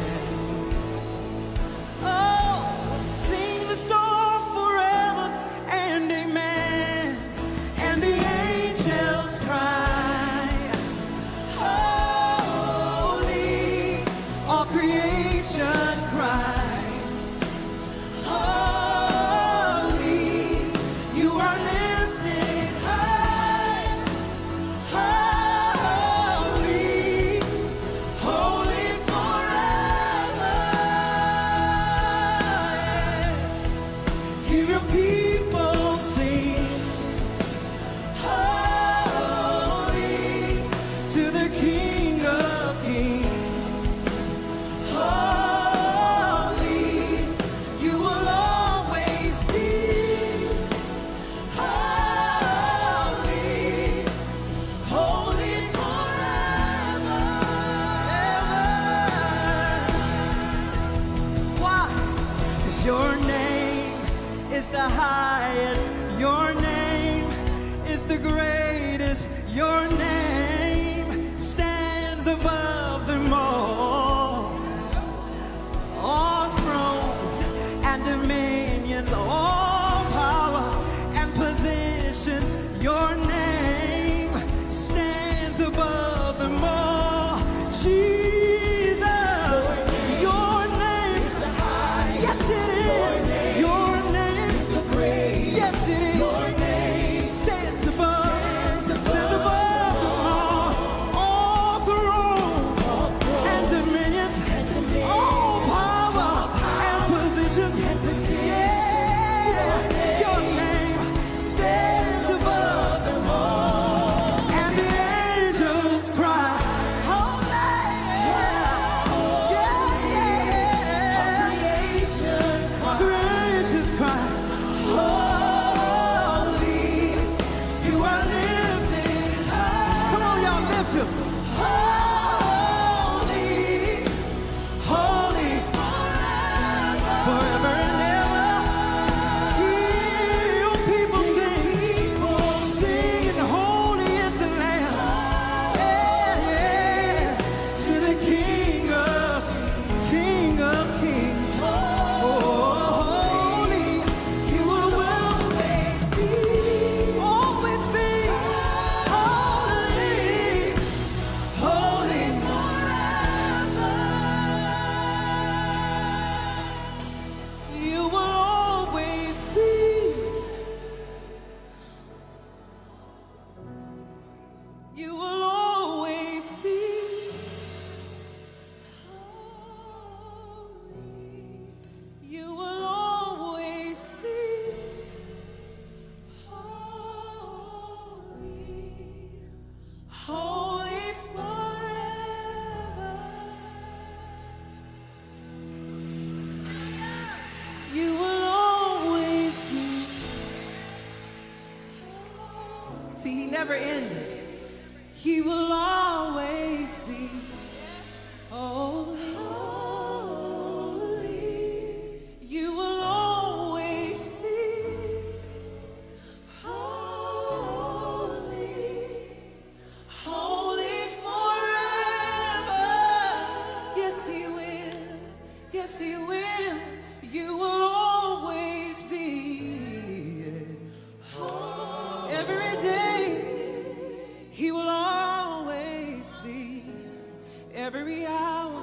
Every hour,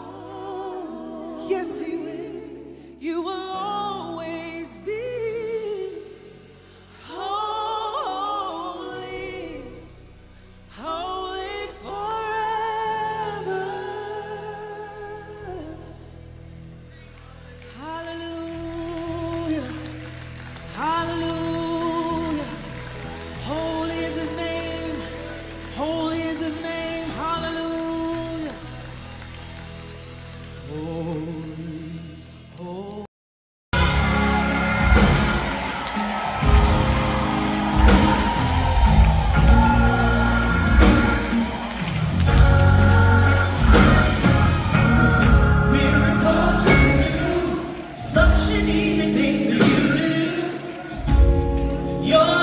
Over.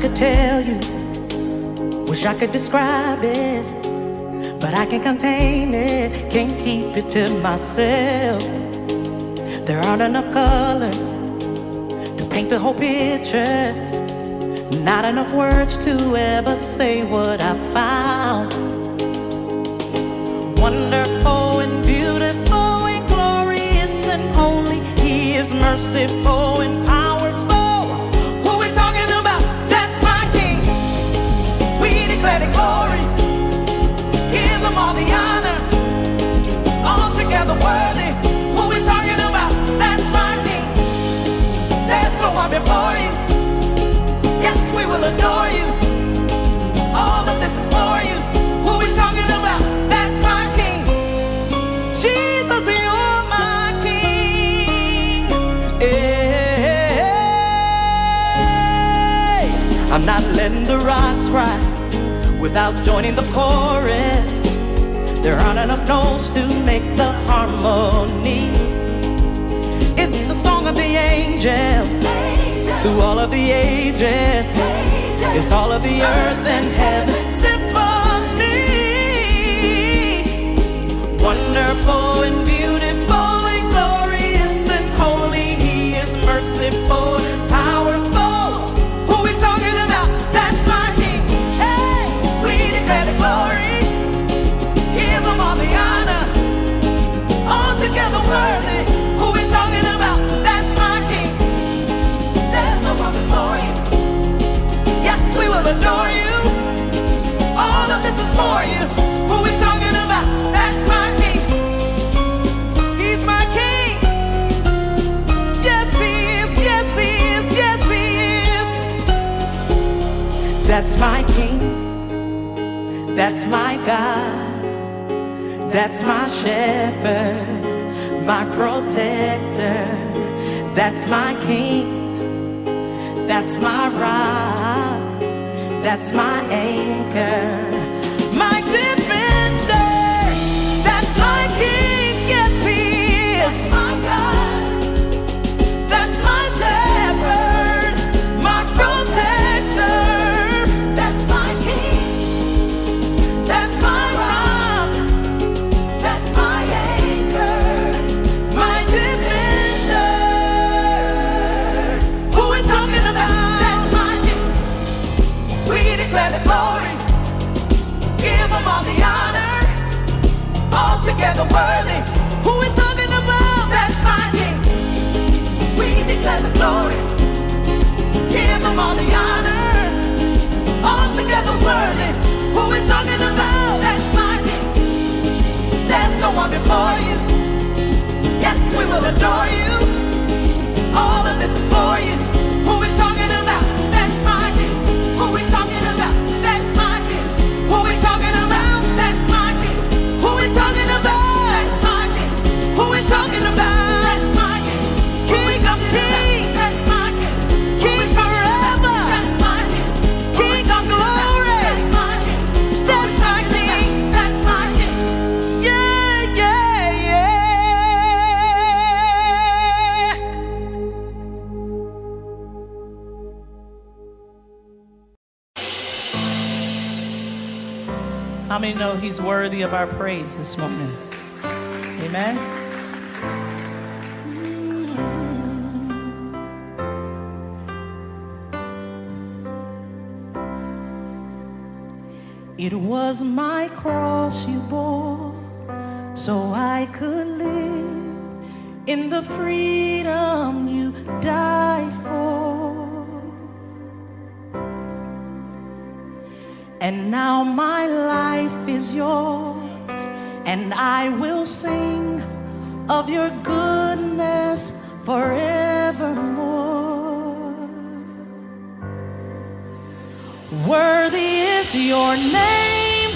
could tell you, wish I could describe it, but I can't contain it, can't keep it to myself. There aren't enough colors to paint the whole picture, not enough words to ever say what I found. Wonderful and beautiful and glorious and holy, He is merciful and powerful. Who we talking about? That's my King. We declare the glory, give Him all the honor, altogether worthy. Who we talking about? That's my King. There's no one before You. Yes, we will adore You. All of this is for You. Who we talking about? That's my King. Jesus, You're my King. Hey. I'm not letting the rocks cry without joining the chorus. There aren't enough notes to make the harmony. It's the song of the angels, angels. Through all of the ages, angels. It's all of the earth and heaven symphony. Wonderful and beautiful and glorious and holy, He is merciful and powerful. Who we talking about? That's my King. Hey, we declare the glory, give Him all the honor, altogether worthy. Who we talking about? That's my King. There's no one before You. Yes, we will adore You. All of this is for You. Who we talking about? That's my King. He's my King. Yes, He is. Yes, He is. Yes, He is. That's my King. That's my God. That's my shepherd, my protector. That's my King. That's my rock. That's my anchor, my defender. That's my King. Yes, He is. That's my God. That's my shepherd, my protector. That's my King. That's my rock. Glory, give Him all the honor, altogether worthy. Who we talking about? That's my King. We declare the glory, give Him all the honor, altogether worthy. Who we talking about? That's my King. There's no one before You. Yes, we will adore You. All of this is for You. Who we talking about? That's my King. Who we talking about? That's my King. Who we talking about? That's my King. Who we talking about? That's my King. Who we talking about? That's my King. King of Kings. That's my King. King forever. That's my King. King of glory. That's my King. That's my King. That's my King. Yeah, yeah, yeah. How many know He's worthy of our praise this morning? Amen. It was my cross You bore, so I could live in the freedom You died for. And now my life is Yours, and I will sing of Your goodness forevermore. Worthy is Your name,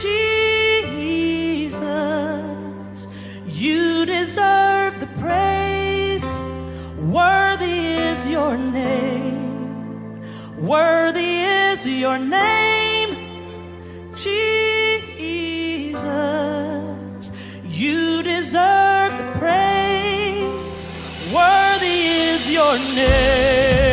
Jesus. You deserve the praise. Worthy is Your name. Worthy is Your name, Jesus. You deserve the praise. Worthy is Your name.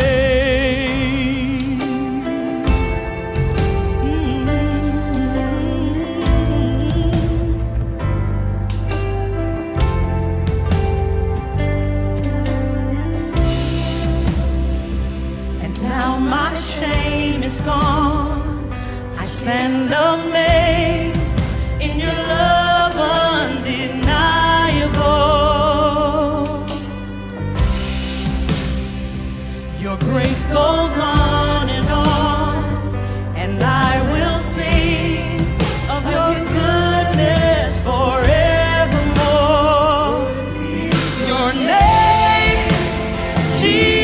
gone, I stand amazed in your love undeniable. Your grace goes on and on, and I will sing of your goodness forevermore. Your name, Jesus,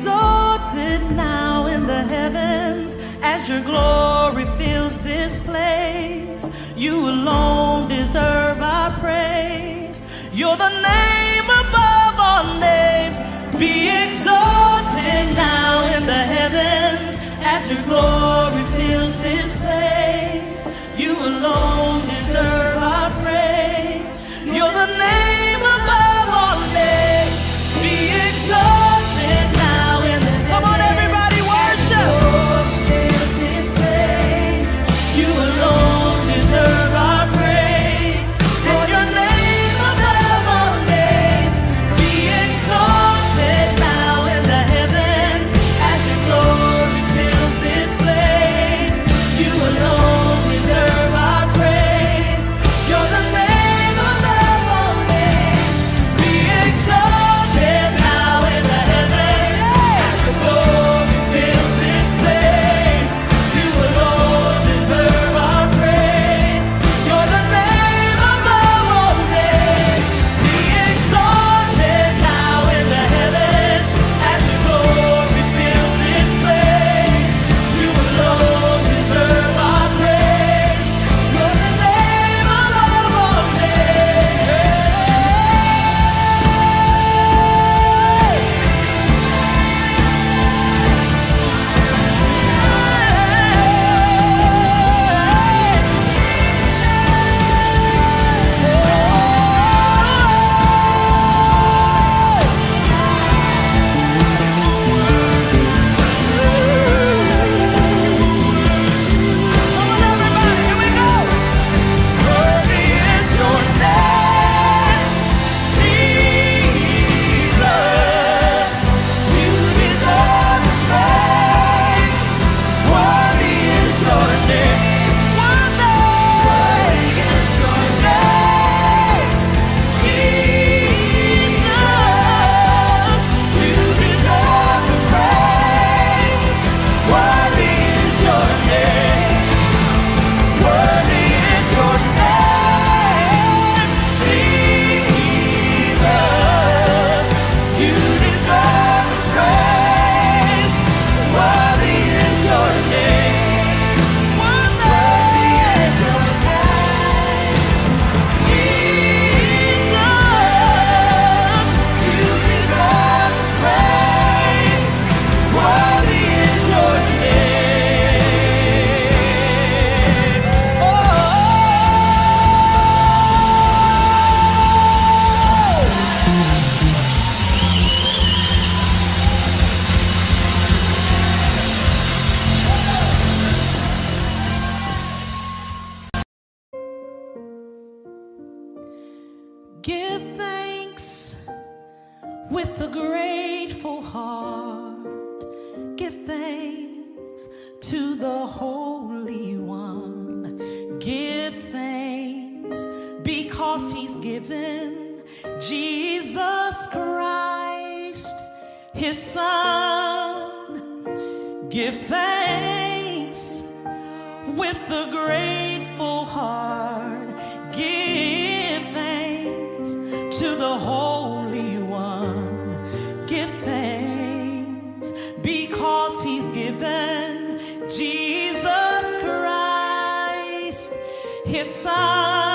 exalted now in the heavens as your glory fills this place. You alone deserve our praise. You're the name above all names. Be exalted now in the heavens as your glory fills this place. You alone deserve our praise. You're the name above all names. Be exalted. Give thanks with a grateful heart. Give thanks to the Holy One. Give thanks because He's given. given, Jesus Christ, his Son. Give thanks with a grateful heart. Give thanks to the Holy One. Give thanks because he's given Jesus Christ, his Son.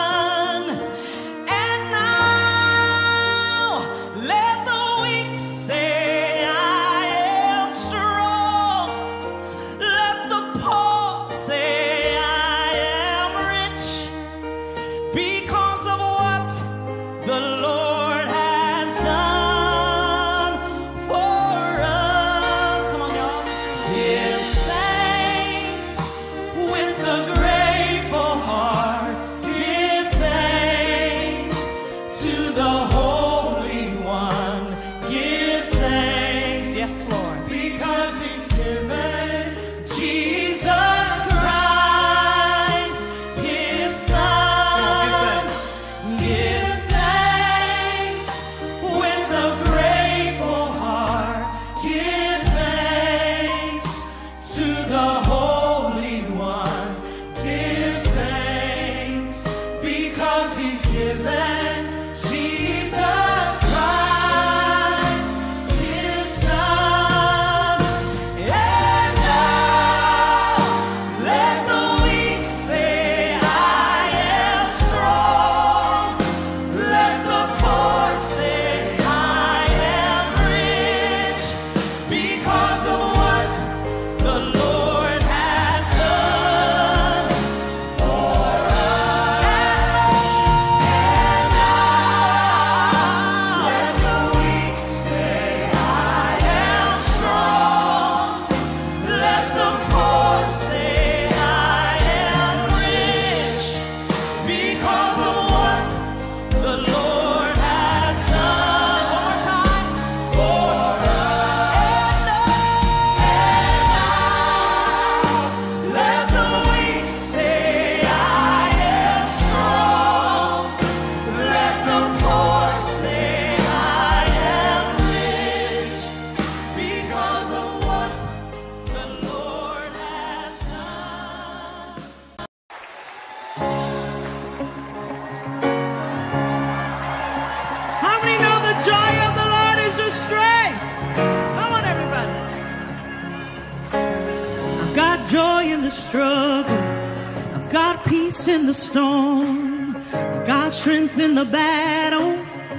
In the storm, I've got strength in the battle.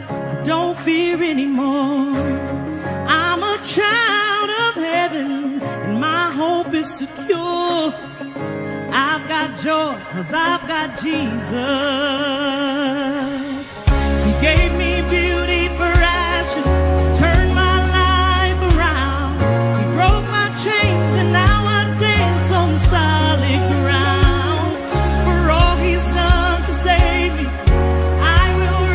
I don't fear anymore. I'm a child of heaven, and my hope is secure. I've got joy, cause I've got Jesus. He gave me beauty for ashes, turned my life around. He broke my chains, and now I dance on the solid ground. I will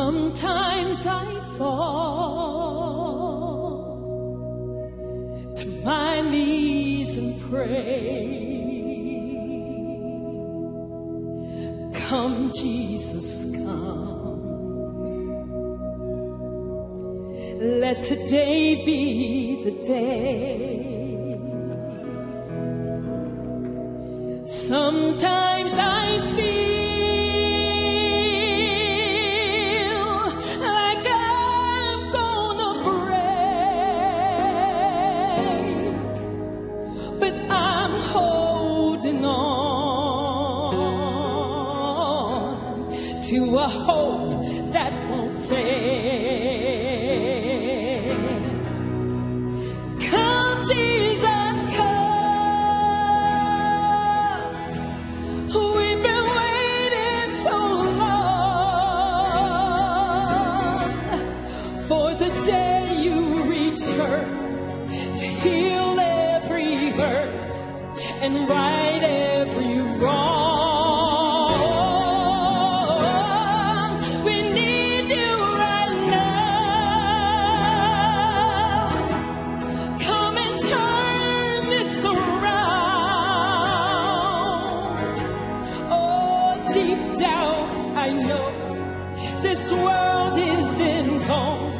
Sometimes I fall to my knees and pray, come Jesus, come. Let today be the day. Sometimes I feel to a hope that won't fail. Come, Jesus, come. We've been waiting so long for the day you return to heal every hurt and right every wrong. Deep down, I know this world is in wrong.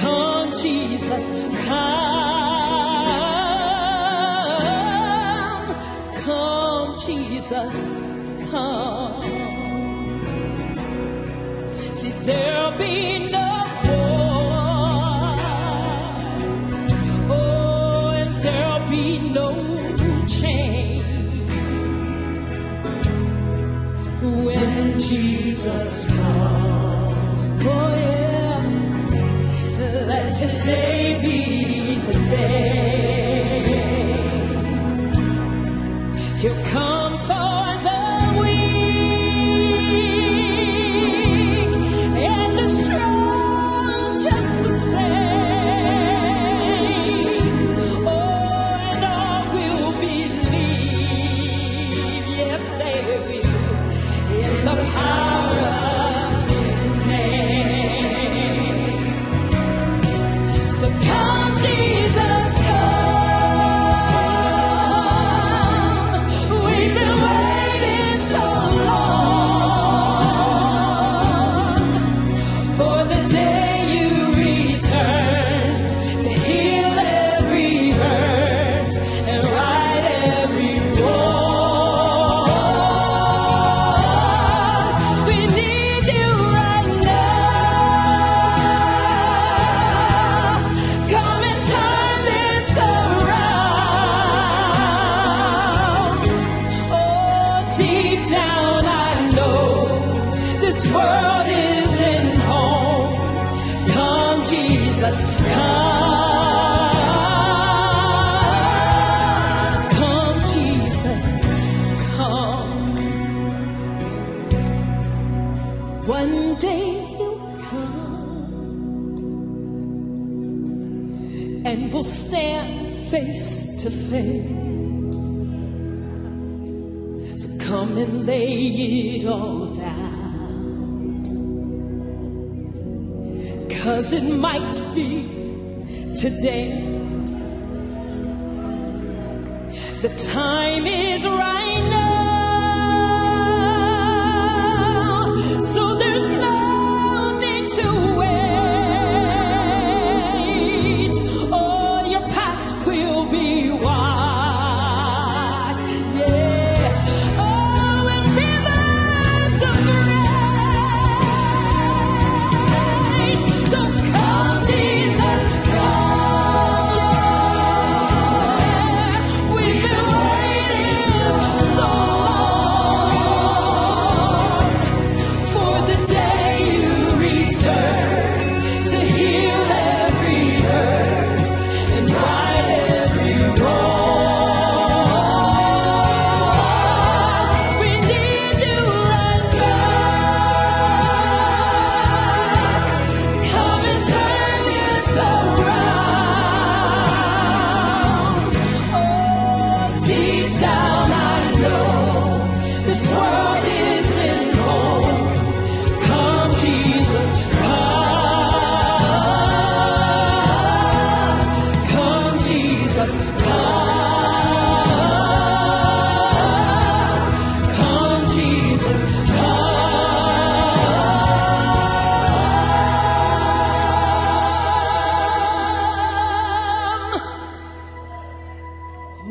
Come, Jesus, come. Come, Jesus, come. See, there'll be no war. Oh, and there'll be no when Jesus comes, oh yeah, let today be the day. He'll come for the weak and the strong just the same. Oh, and all will believe, yes they will. The power of His name. So come, Jesus, come. We've been waiting so long for the day you return to heal every hurt and right every wrong. Deep down, I know this world isn't home. Come, Jesus, come. Come, Jesus, come. One day you'll come, and we'll stand face to face. So come and lay it all down, 'cause it might be today. The time is right now, so there's no need to wait. Oh, your past will be wise. This world isn't home. Come, Jesus.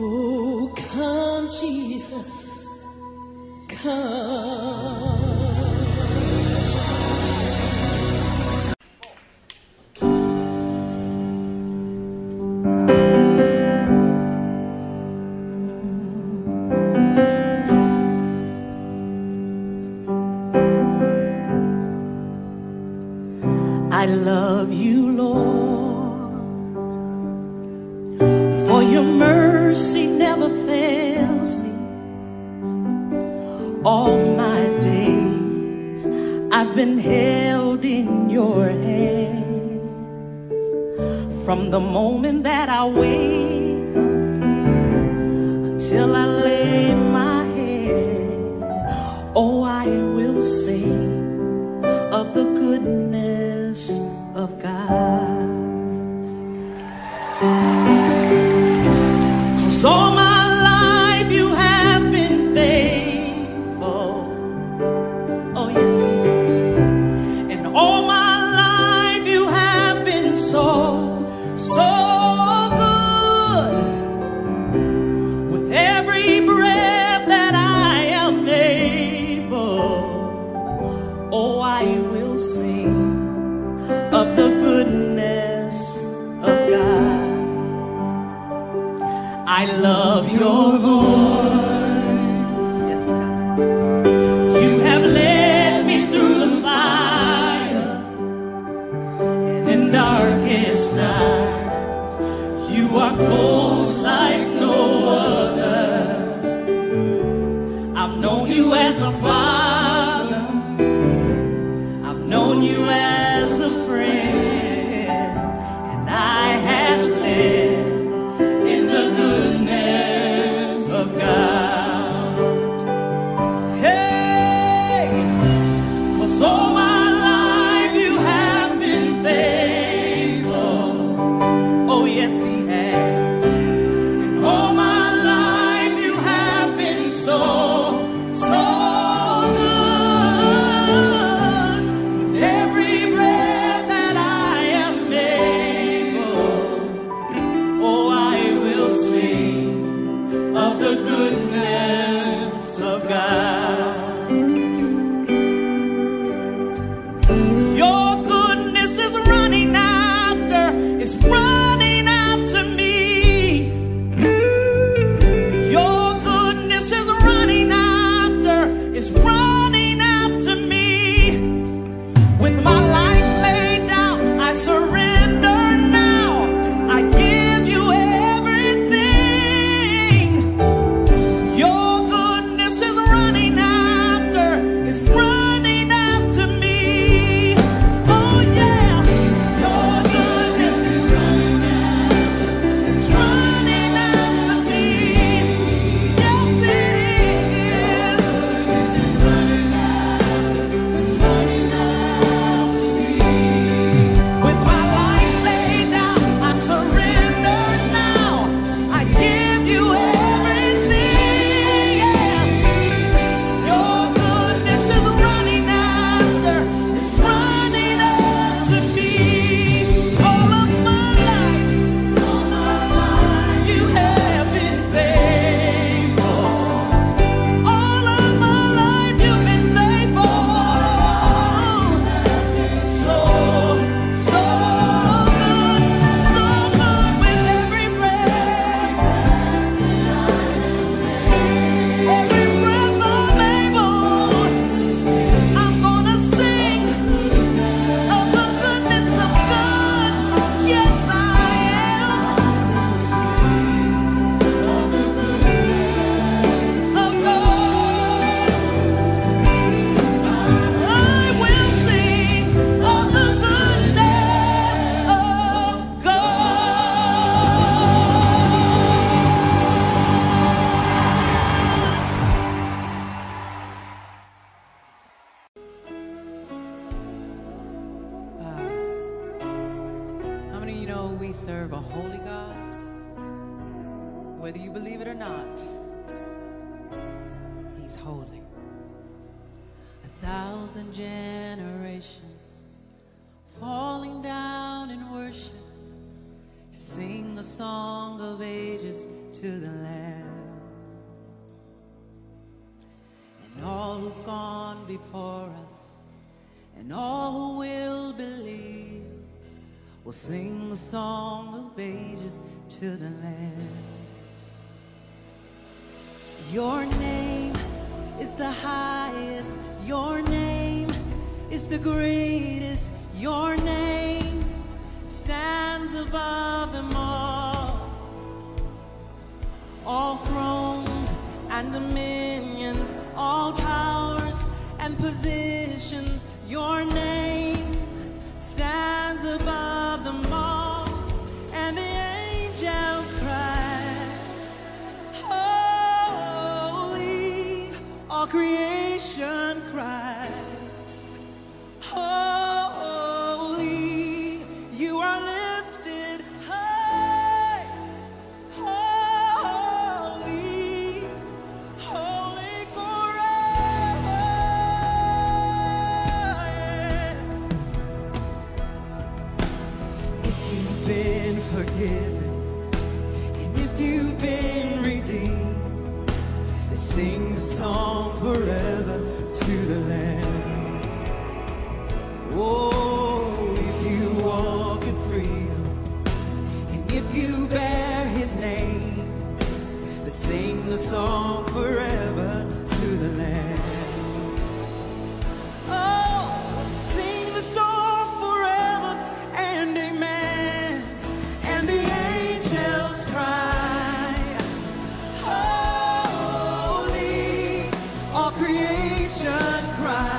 Oh, come, Jesus, come. I love you, Lord, for your mercy never fails me. All my days I've been held in your hands. From the moment that I wake up until I lay my head, oh, I will sing of the goodness of God. So all my life you have been faithful. Oh yes, yes. And all my life you have been so, so good. With every breath that I am able, oh, I will sing of the goodness of God. I love your voice. Yes, God. You have led me through the fire, and in darkest nights, you are close like no other. I've known you as a father, I've known you as a friend, and I have lived to the Lamb, and all who's gone before us, and all who will believe, will sing the song of ages to the Lamb. Your name is the highest, your name is the greatest, your name stands above them all. All thrones and dominions, all powers and positions, your name stands above them all. And the angels cry, holy. All creation cries, holy. You are lifted high, holy, holy forever. If you've been forgiven, and if you've been redeemed, then sing the song forever to the Lamb. Oh, if you walk in freedom, and if you bear his name, but sing the song forever to the Lamb. Oh, sing the song forever and amen. And the angels cry, holy. All creation cries,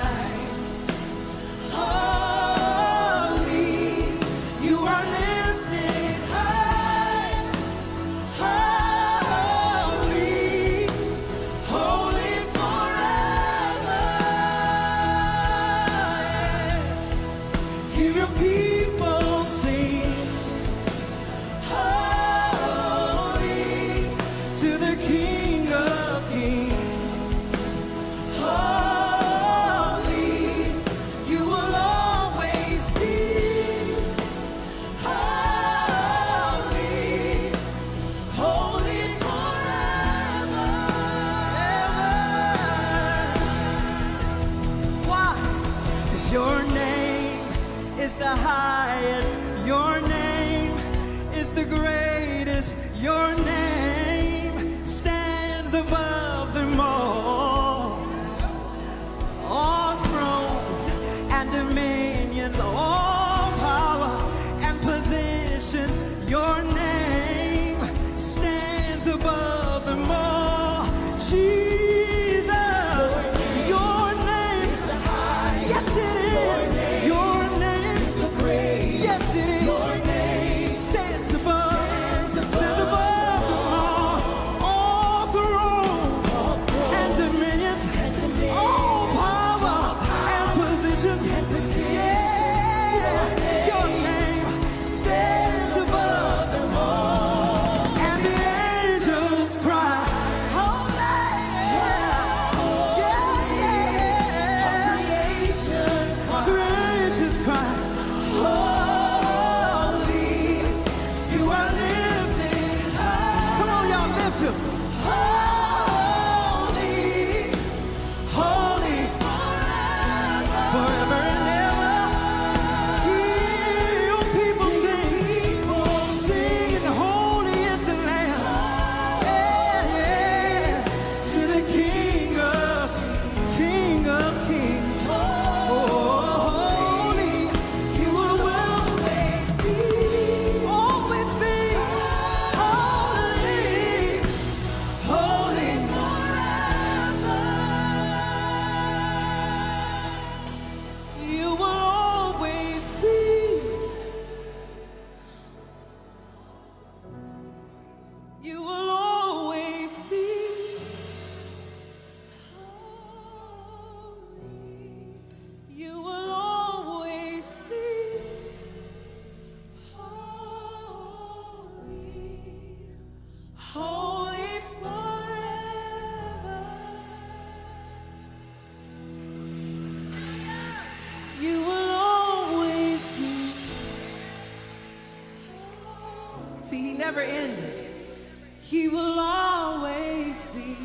He will always be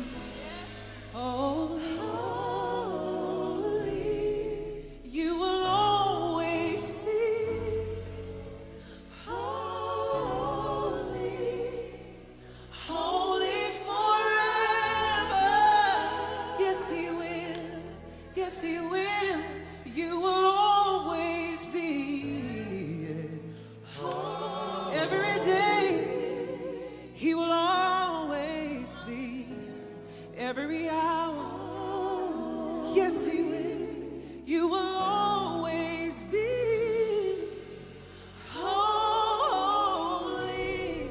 holy. Holy. You will always be holy. Holy forever. Yes, He will. Yes, He will. You will always be holy. Every day, He will always. Every hour, yes, He will. You will always be holy,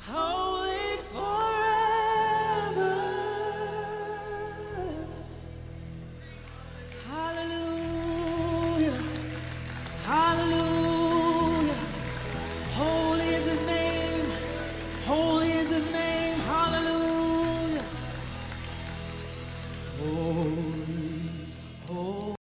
holy forever. Hallelujah, hallelujah. Holy is His name, holy is His name, hallelujah. Holy, holy.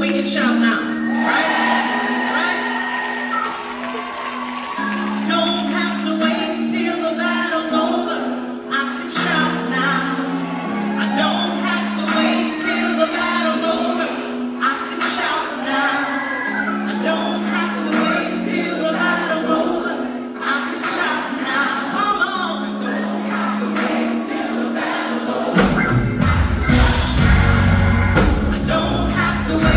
we can shout now, right? Right? Don't have to wait till the battle's over. I can shout now. I don't have to wait till the battle's over. I can shout now. I don't have to wait till the battle's over. I can shout now. Come on. I don't have to wait till the battle's over. I can shout now. I don't have to wait.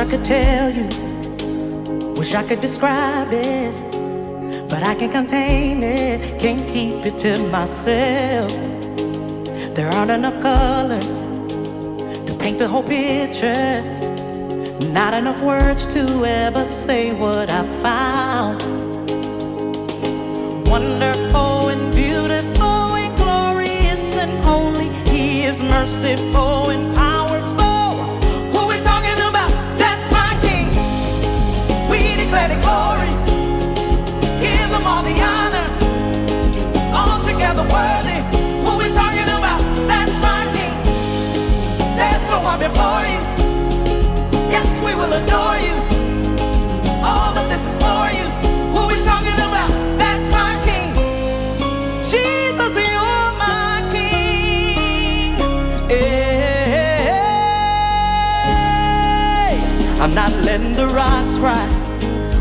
I could tell you, wish I could describe it, but I can't contain it, can't keep it to myself. There aren't enough colors to paint the whole picture, not enough words to ever say what I found. Wonderful and beautiful and glorious and holy, He is merciful and powerful. Glory, Him all the honor, altogether worthy. Who we talking about? That's my King. There's no one before you. Yes, we will adore you. All of this is for you. Who we talking about? That's my King. Jesus, you're my King. Hey. I'm not letting the rocks cry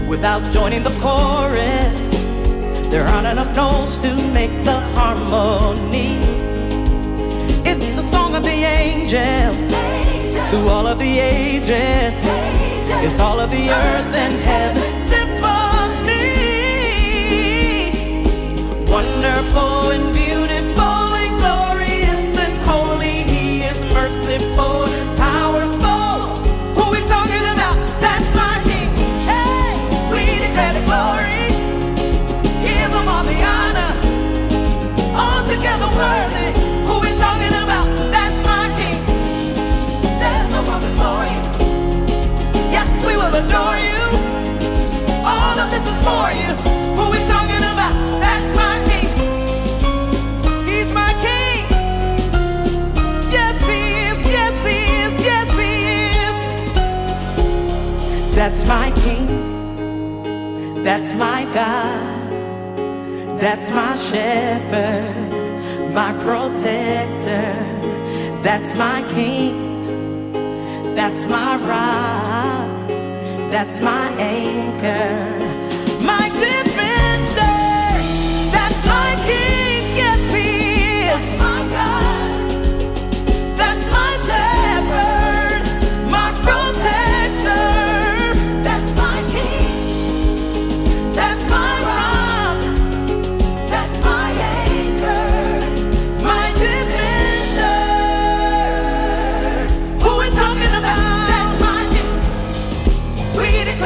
without joining the chorus. There aren't enough notes to make the harmony. It's the song of the angels, angels. Through all of the ages, angels. It's all of the earth and heaven symphony. Wonderful and beautiful and glorious and holy, He is merciful, powerful. Who we talking about? That's my King. Hey, we declare the glory. Together worthy, who we talking about? That's my King. There's no one before you. Yes, we will adore you. All of this is for you. Who we talking about? That's my King. He's my King. Yes, He is. Yes, He is. Yes, He is. That's my King. That's my God. That's my Shepherd, my protector. That's my King. That's my rock. That's my anchor, my defender. That's my King. Yes, He is. That's my God. That's my Shepherd, my protector. That's my King. That's my rock. That's my anchor, glory. Give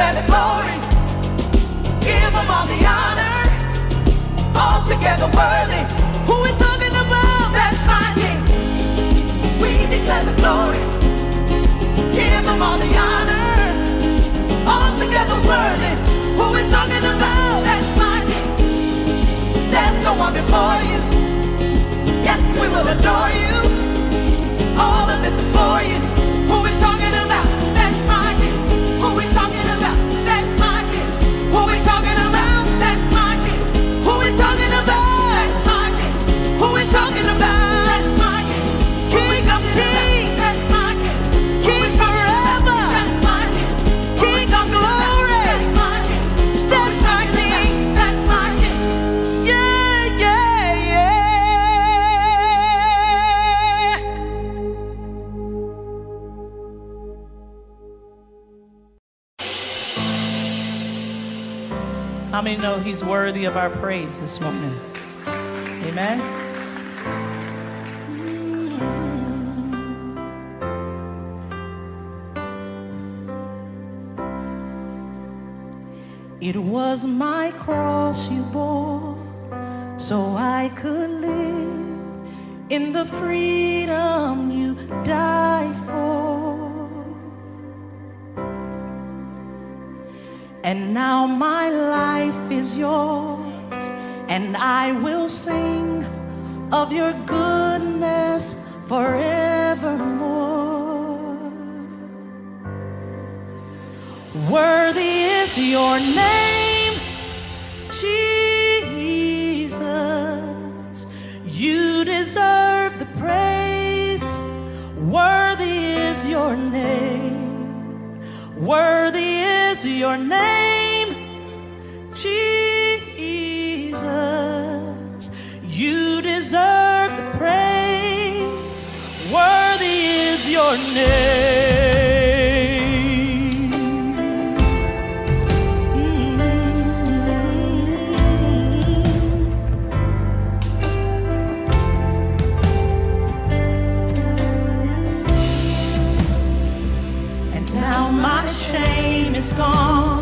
Him all the honor, altogether worthy. Who we talking about? That's my King. We declare the glory. Give Him all the honor, altogether worthy. Who we talking about? That's my King. There's no one before you. Yes, we will adore you. All of this is for you. Who we talking about? That's my King. Who we talking about? Who we talking about? That's my King. Who we talking about? That's my King. Who we talking about? That's my King. King of Kings. That's my King. King forever. That's my King. King of glory. That's my King. That's my King. That's my King. Yeah, yeah, yeah. How many know He's worthy of our praise this morning? Amen. It was my cross you bore, so I could live in the freedom you died for. And now my life is yours, and I will sing of your goodness forevermore. Worthy is your name, Jesus. You deserve the praise. Worthy is your name. Worthy is your name, Jesus. You deserve the praise. Worthy is your name. Mm-hmm. And now my shame is gone.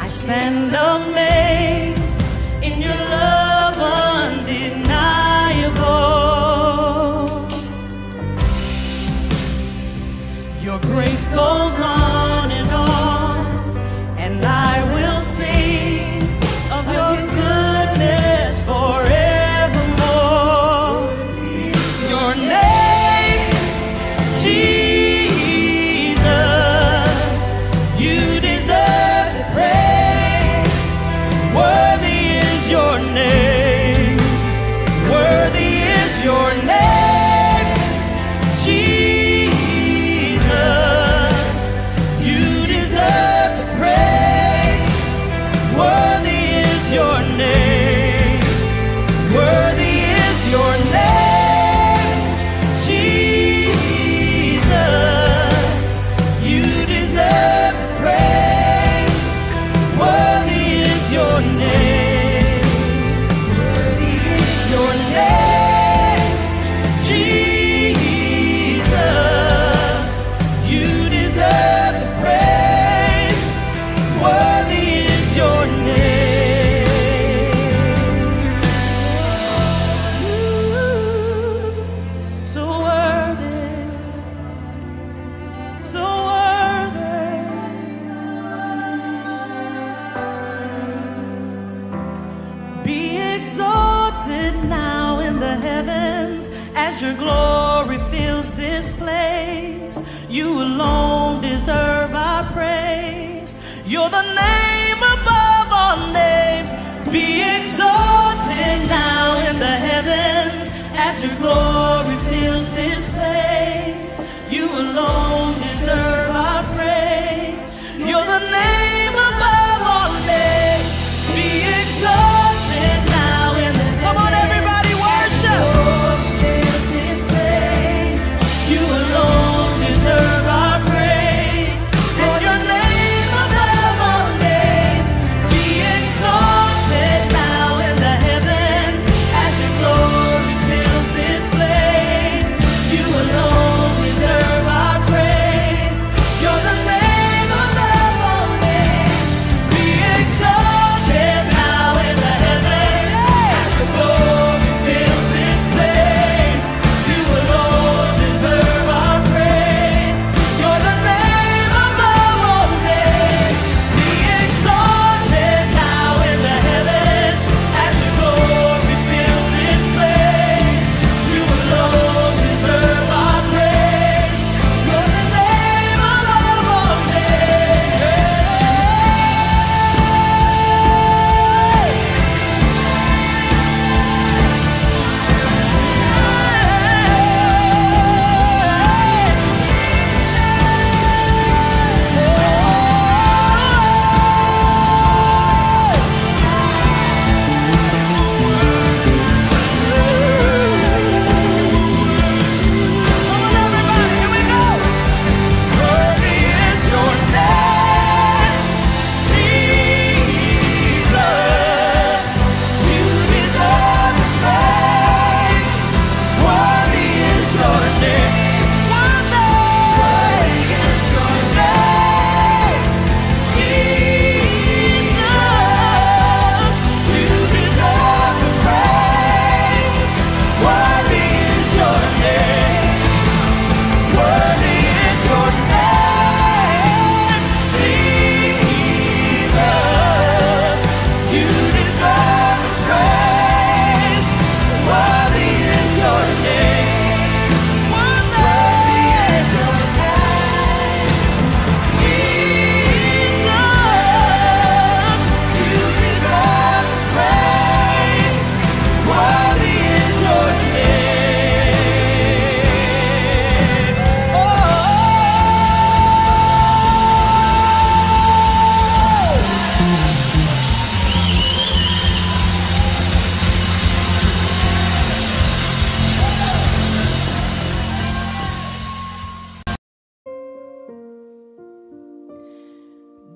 I stand amazed in your love undeniable. Your is your name. Worthy is your name, Jesus. You deserve the praise. Worthy is your name. Worthy is your name, Jesus. You deserve the praise. Worthy is your name. Exalted now in the heavens, as your glory fills this place. You alone deserve our praise. You're the name above all names. Be exalted now in the heavens, as your glory fills this place. You alone deserve our praise. You're the name above all names. Be exalted.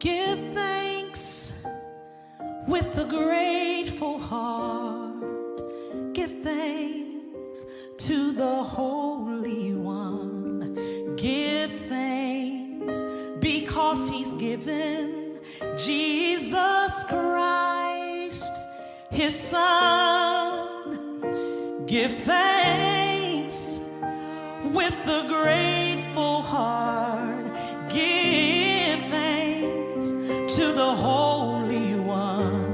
Give thanks with a grateful heart. Give thanks to the Holy One. Give thanks because he's given Jesus Christ, his son. Give thanks with a grateful heart. Give thanks to the Holy One.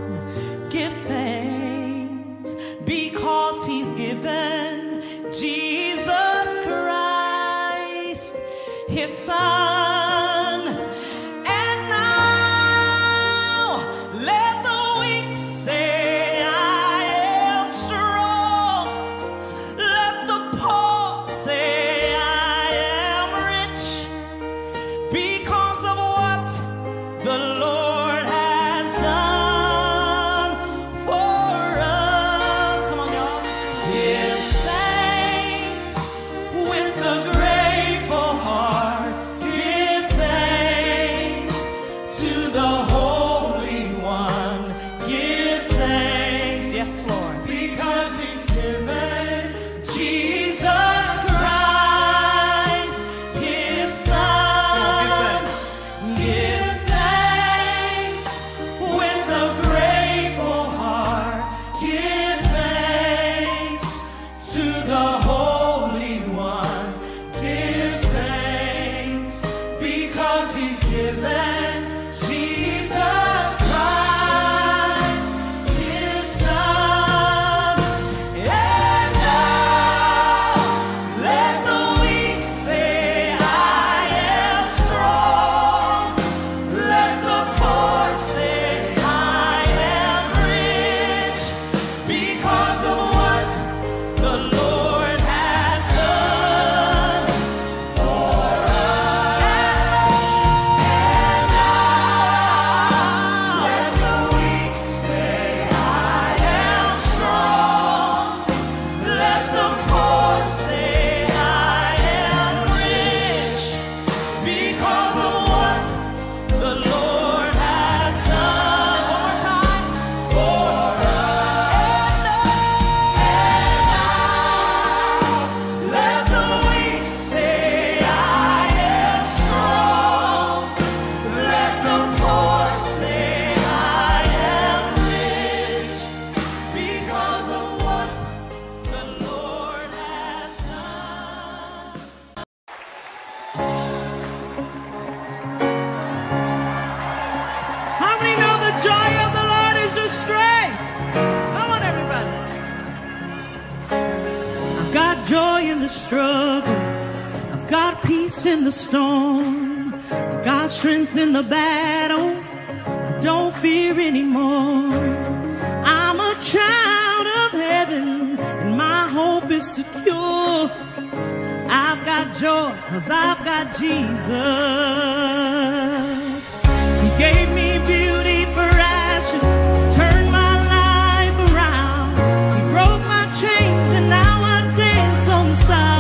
Give thanks because he's given Jesus Christ, his son. And now let the weak say, I am strong. Let the poor say, I am rich, because of what the Lord has done. Yes, Lord. Because He's given Jesus Christ, His Son. Give thanks. Give thanks with a grateful heart. Give thanks to the Holy One. Give thanks because He's given struggle. I've got peace in the storm. I've got strength in the battle. I don't fear anymore. I'm a child of heaven and my hope is secure. I've got joy because I've got Jesus. He gave me beauty for ashes, turned my life around. He broke my chains and now I dance on the side.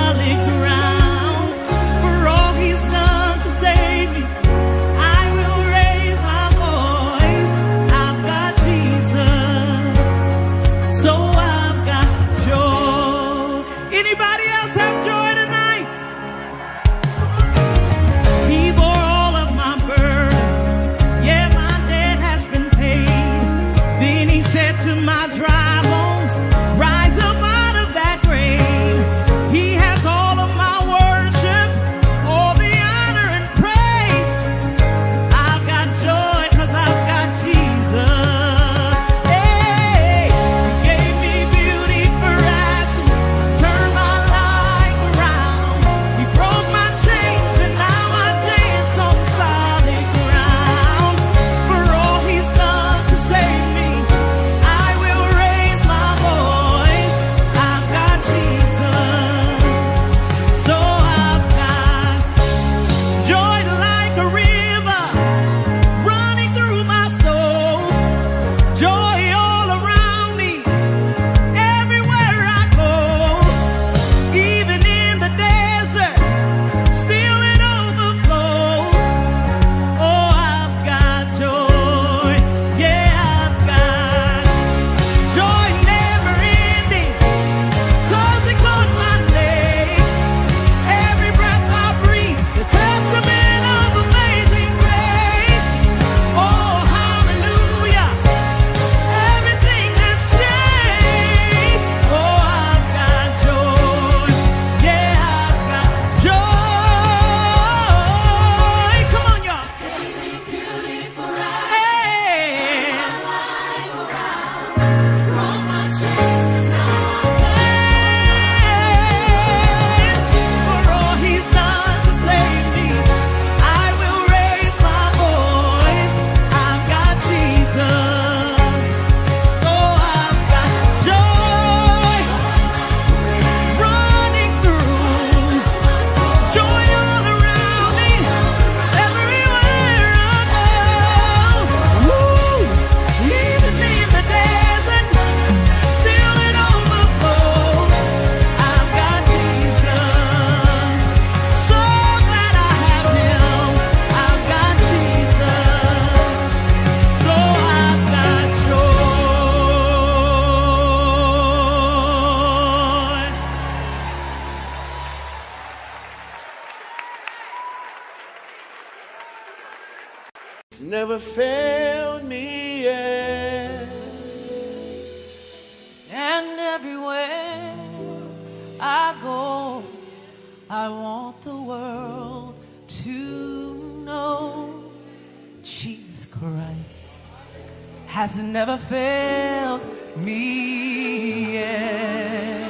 has never failed me yet.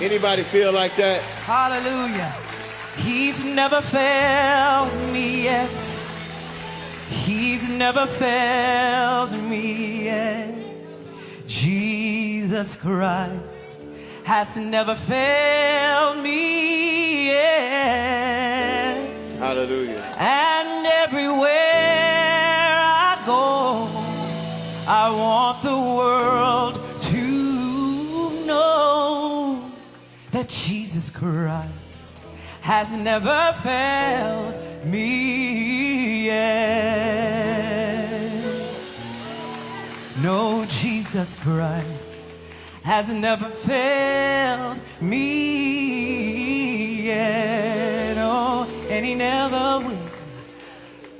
Anybody feel like that? Hallelujah. He's never failed me yet. He's never failed me yet. Jesus Christ has never failed me yet. Hallelujah. And everywhere I go, I want the world to know that Jesus Christ has never failed me yet. No, Jesus Christ has never failed me yet. Oh, and he never will,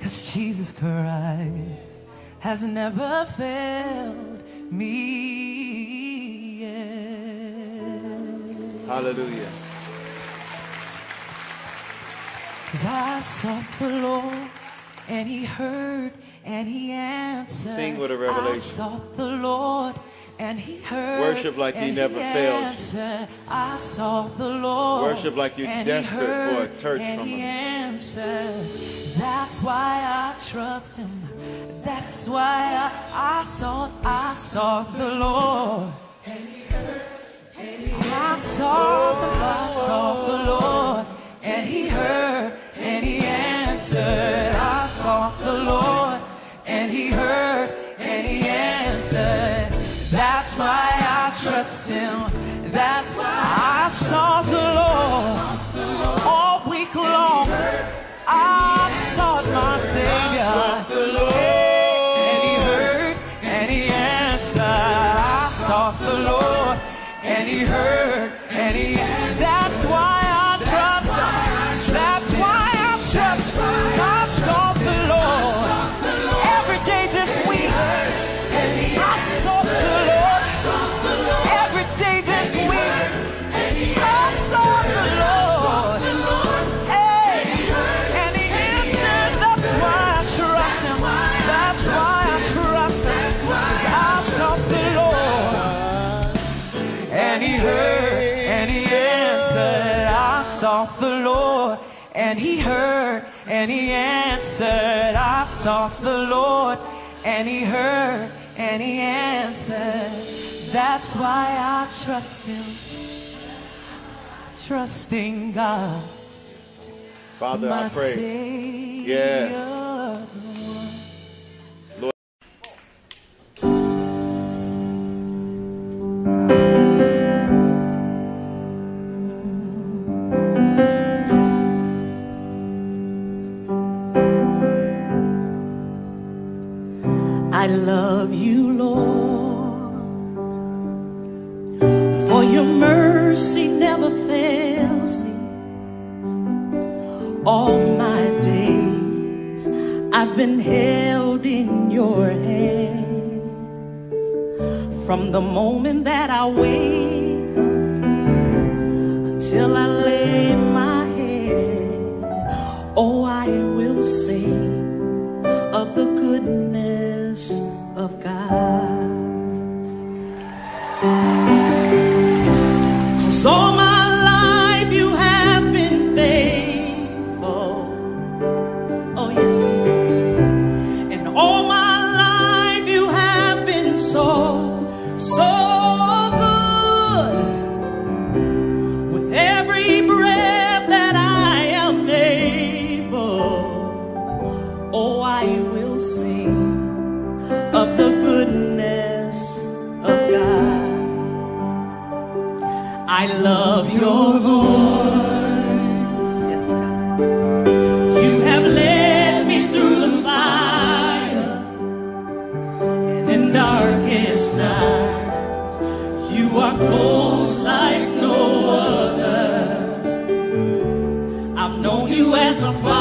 'cause Jesus Christ has never failed me yet. Hallelujah. 'Cause I sought the Lord and he heard and he answered. Sing with a revelation. I sought the Lord and he heard. Worship like he never fails. I sought the Lord. Worship like you're desperate for a church from him. That's why I trust him. That's why I, I sought, I sought the Lord. And he heard and he answered. I sought the, I sought the Lord and he heard and he answered. I sought the Lord and he heard and he answered. That's why I trust him. That's why I sought the Lord all week long. I sought my Savior, and he heard and he answered. I sought the Lord and he heard and he answered. That's why I trust him. That's why I trust him. I sought the Lord every day this week. I sought the Lord every day this week. I sought the Lord, hey, and he answered. That's why I trust him. That's why I trust him. 'Cause I sought the Lord, and he heard, and he answered. I sought the Lord, and he heard, and he answered. I sought the Lord, and he heard. And he answered. That's why I trust him. Trusting God. Father, my I pray. Savior, yes. Lord. I love you, Lord, for your mercy never fails me. All my days I've been held in your hands. From the moment that I wake up until I lay my head, oh, I will sing of the goodness of God. 'Cause all my life you have been faithful. Oh yes, yes. And all my life you have been so, so good. With every breath that I am able, oh, I will sing of the goodness of God. I love your voice. Yes, God. You have led me through the fire, and in darkest nights, you are close like no other. I've known you as a father.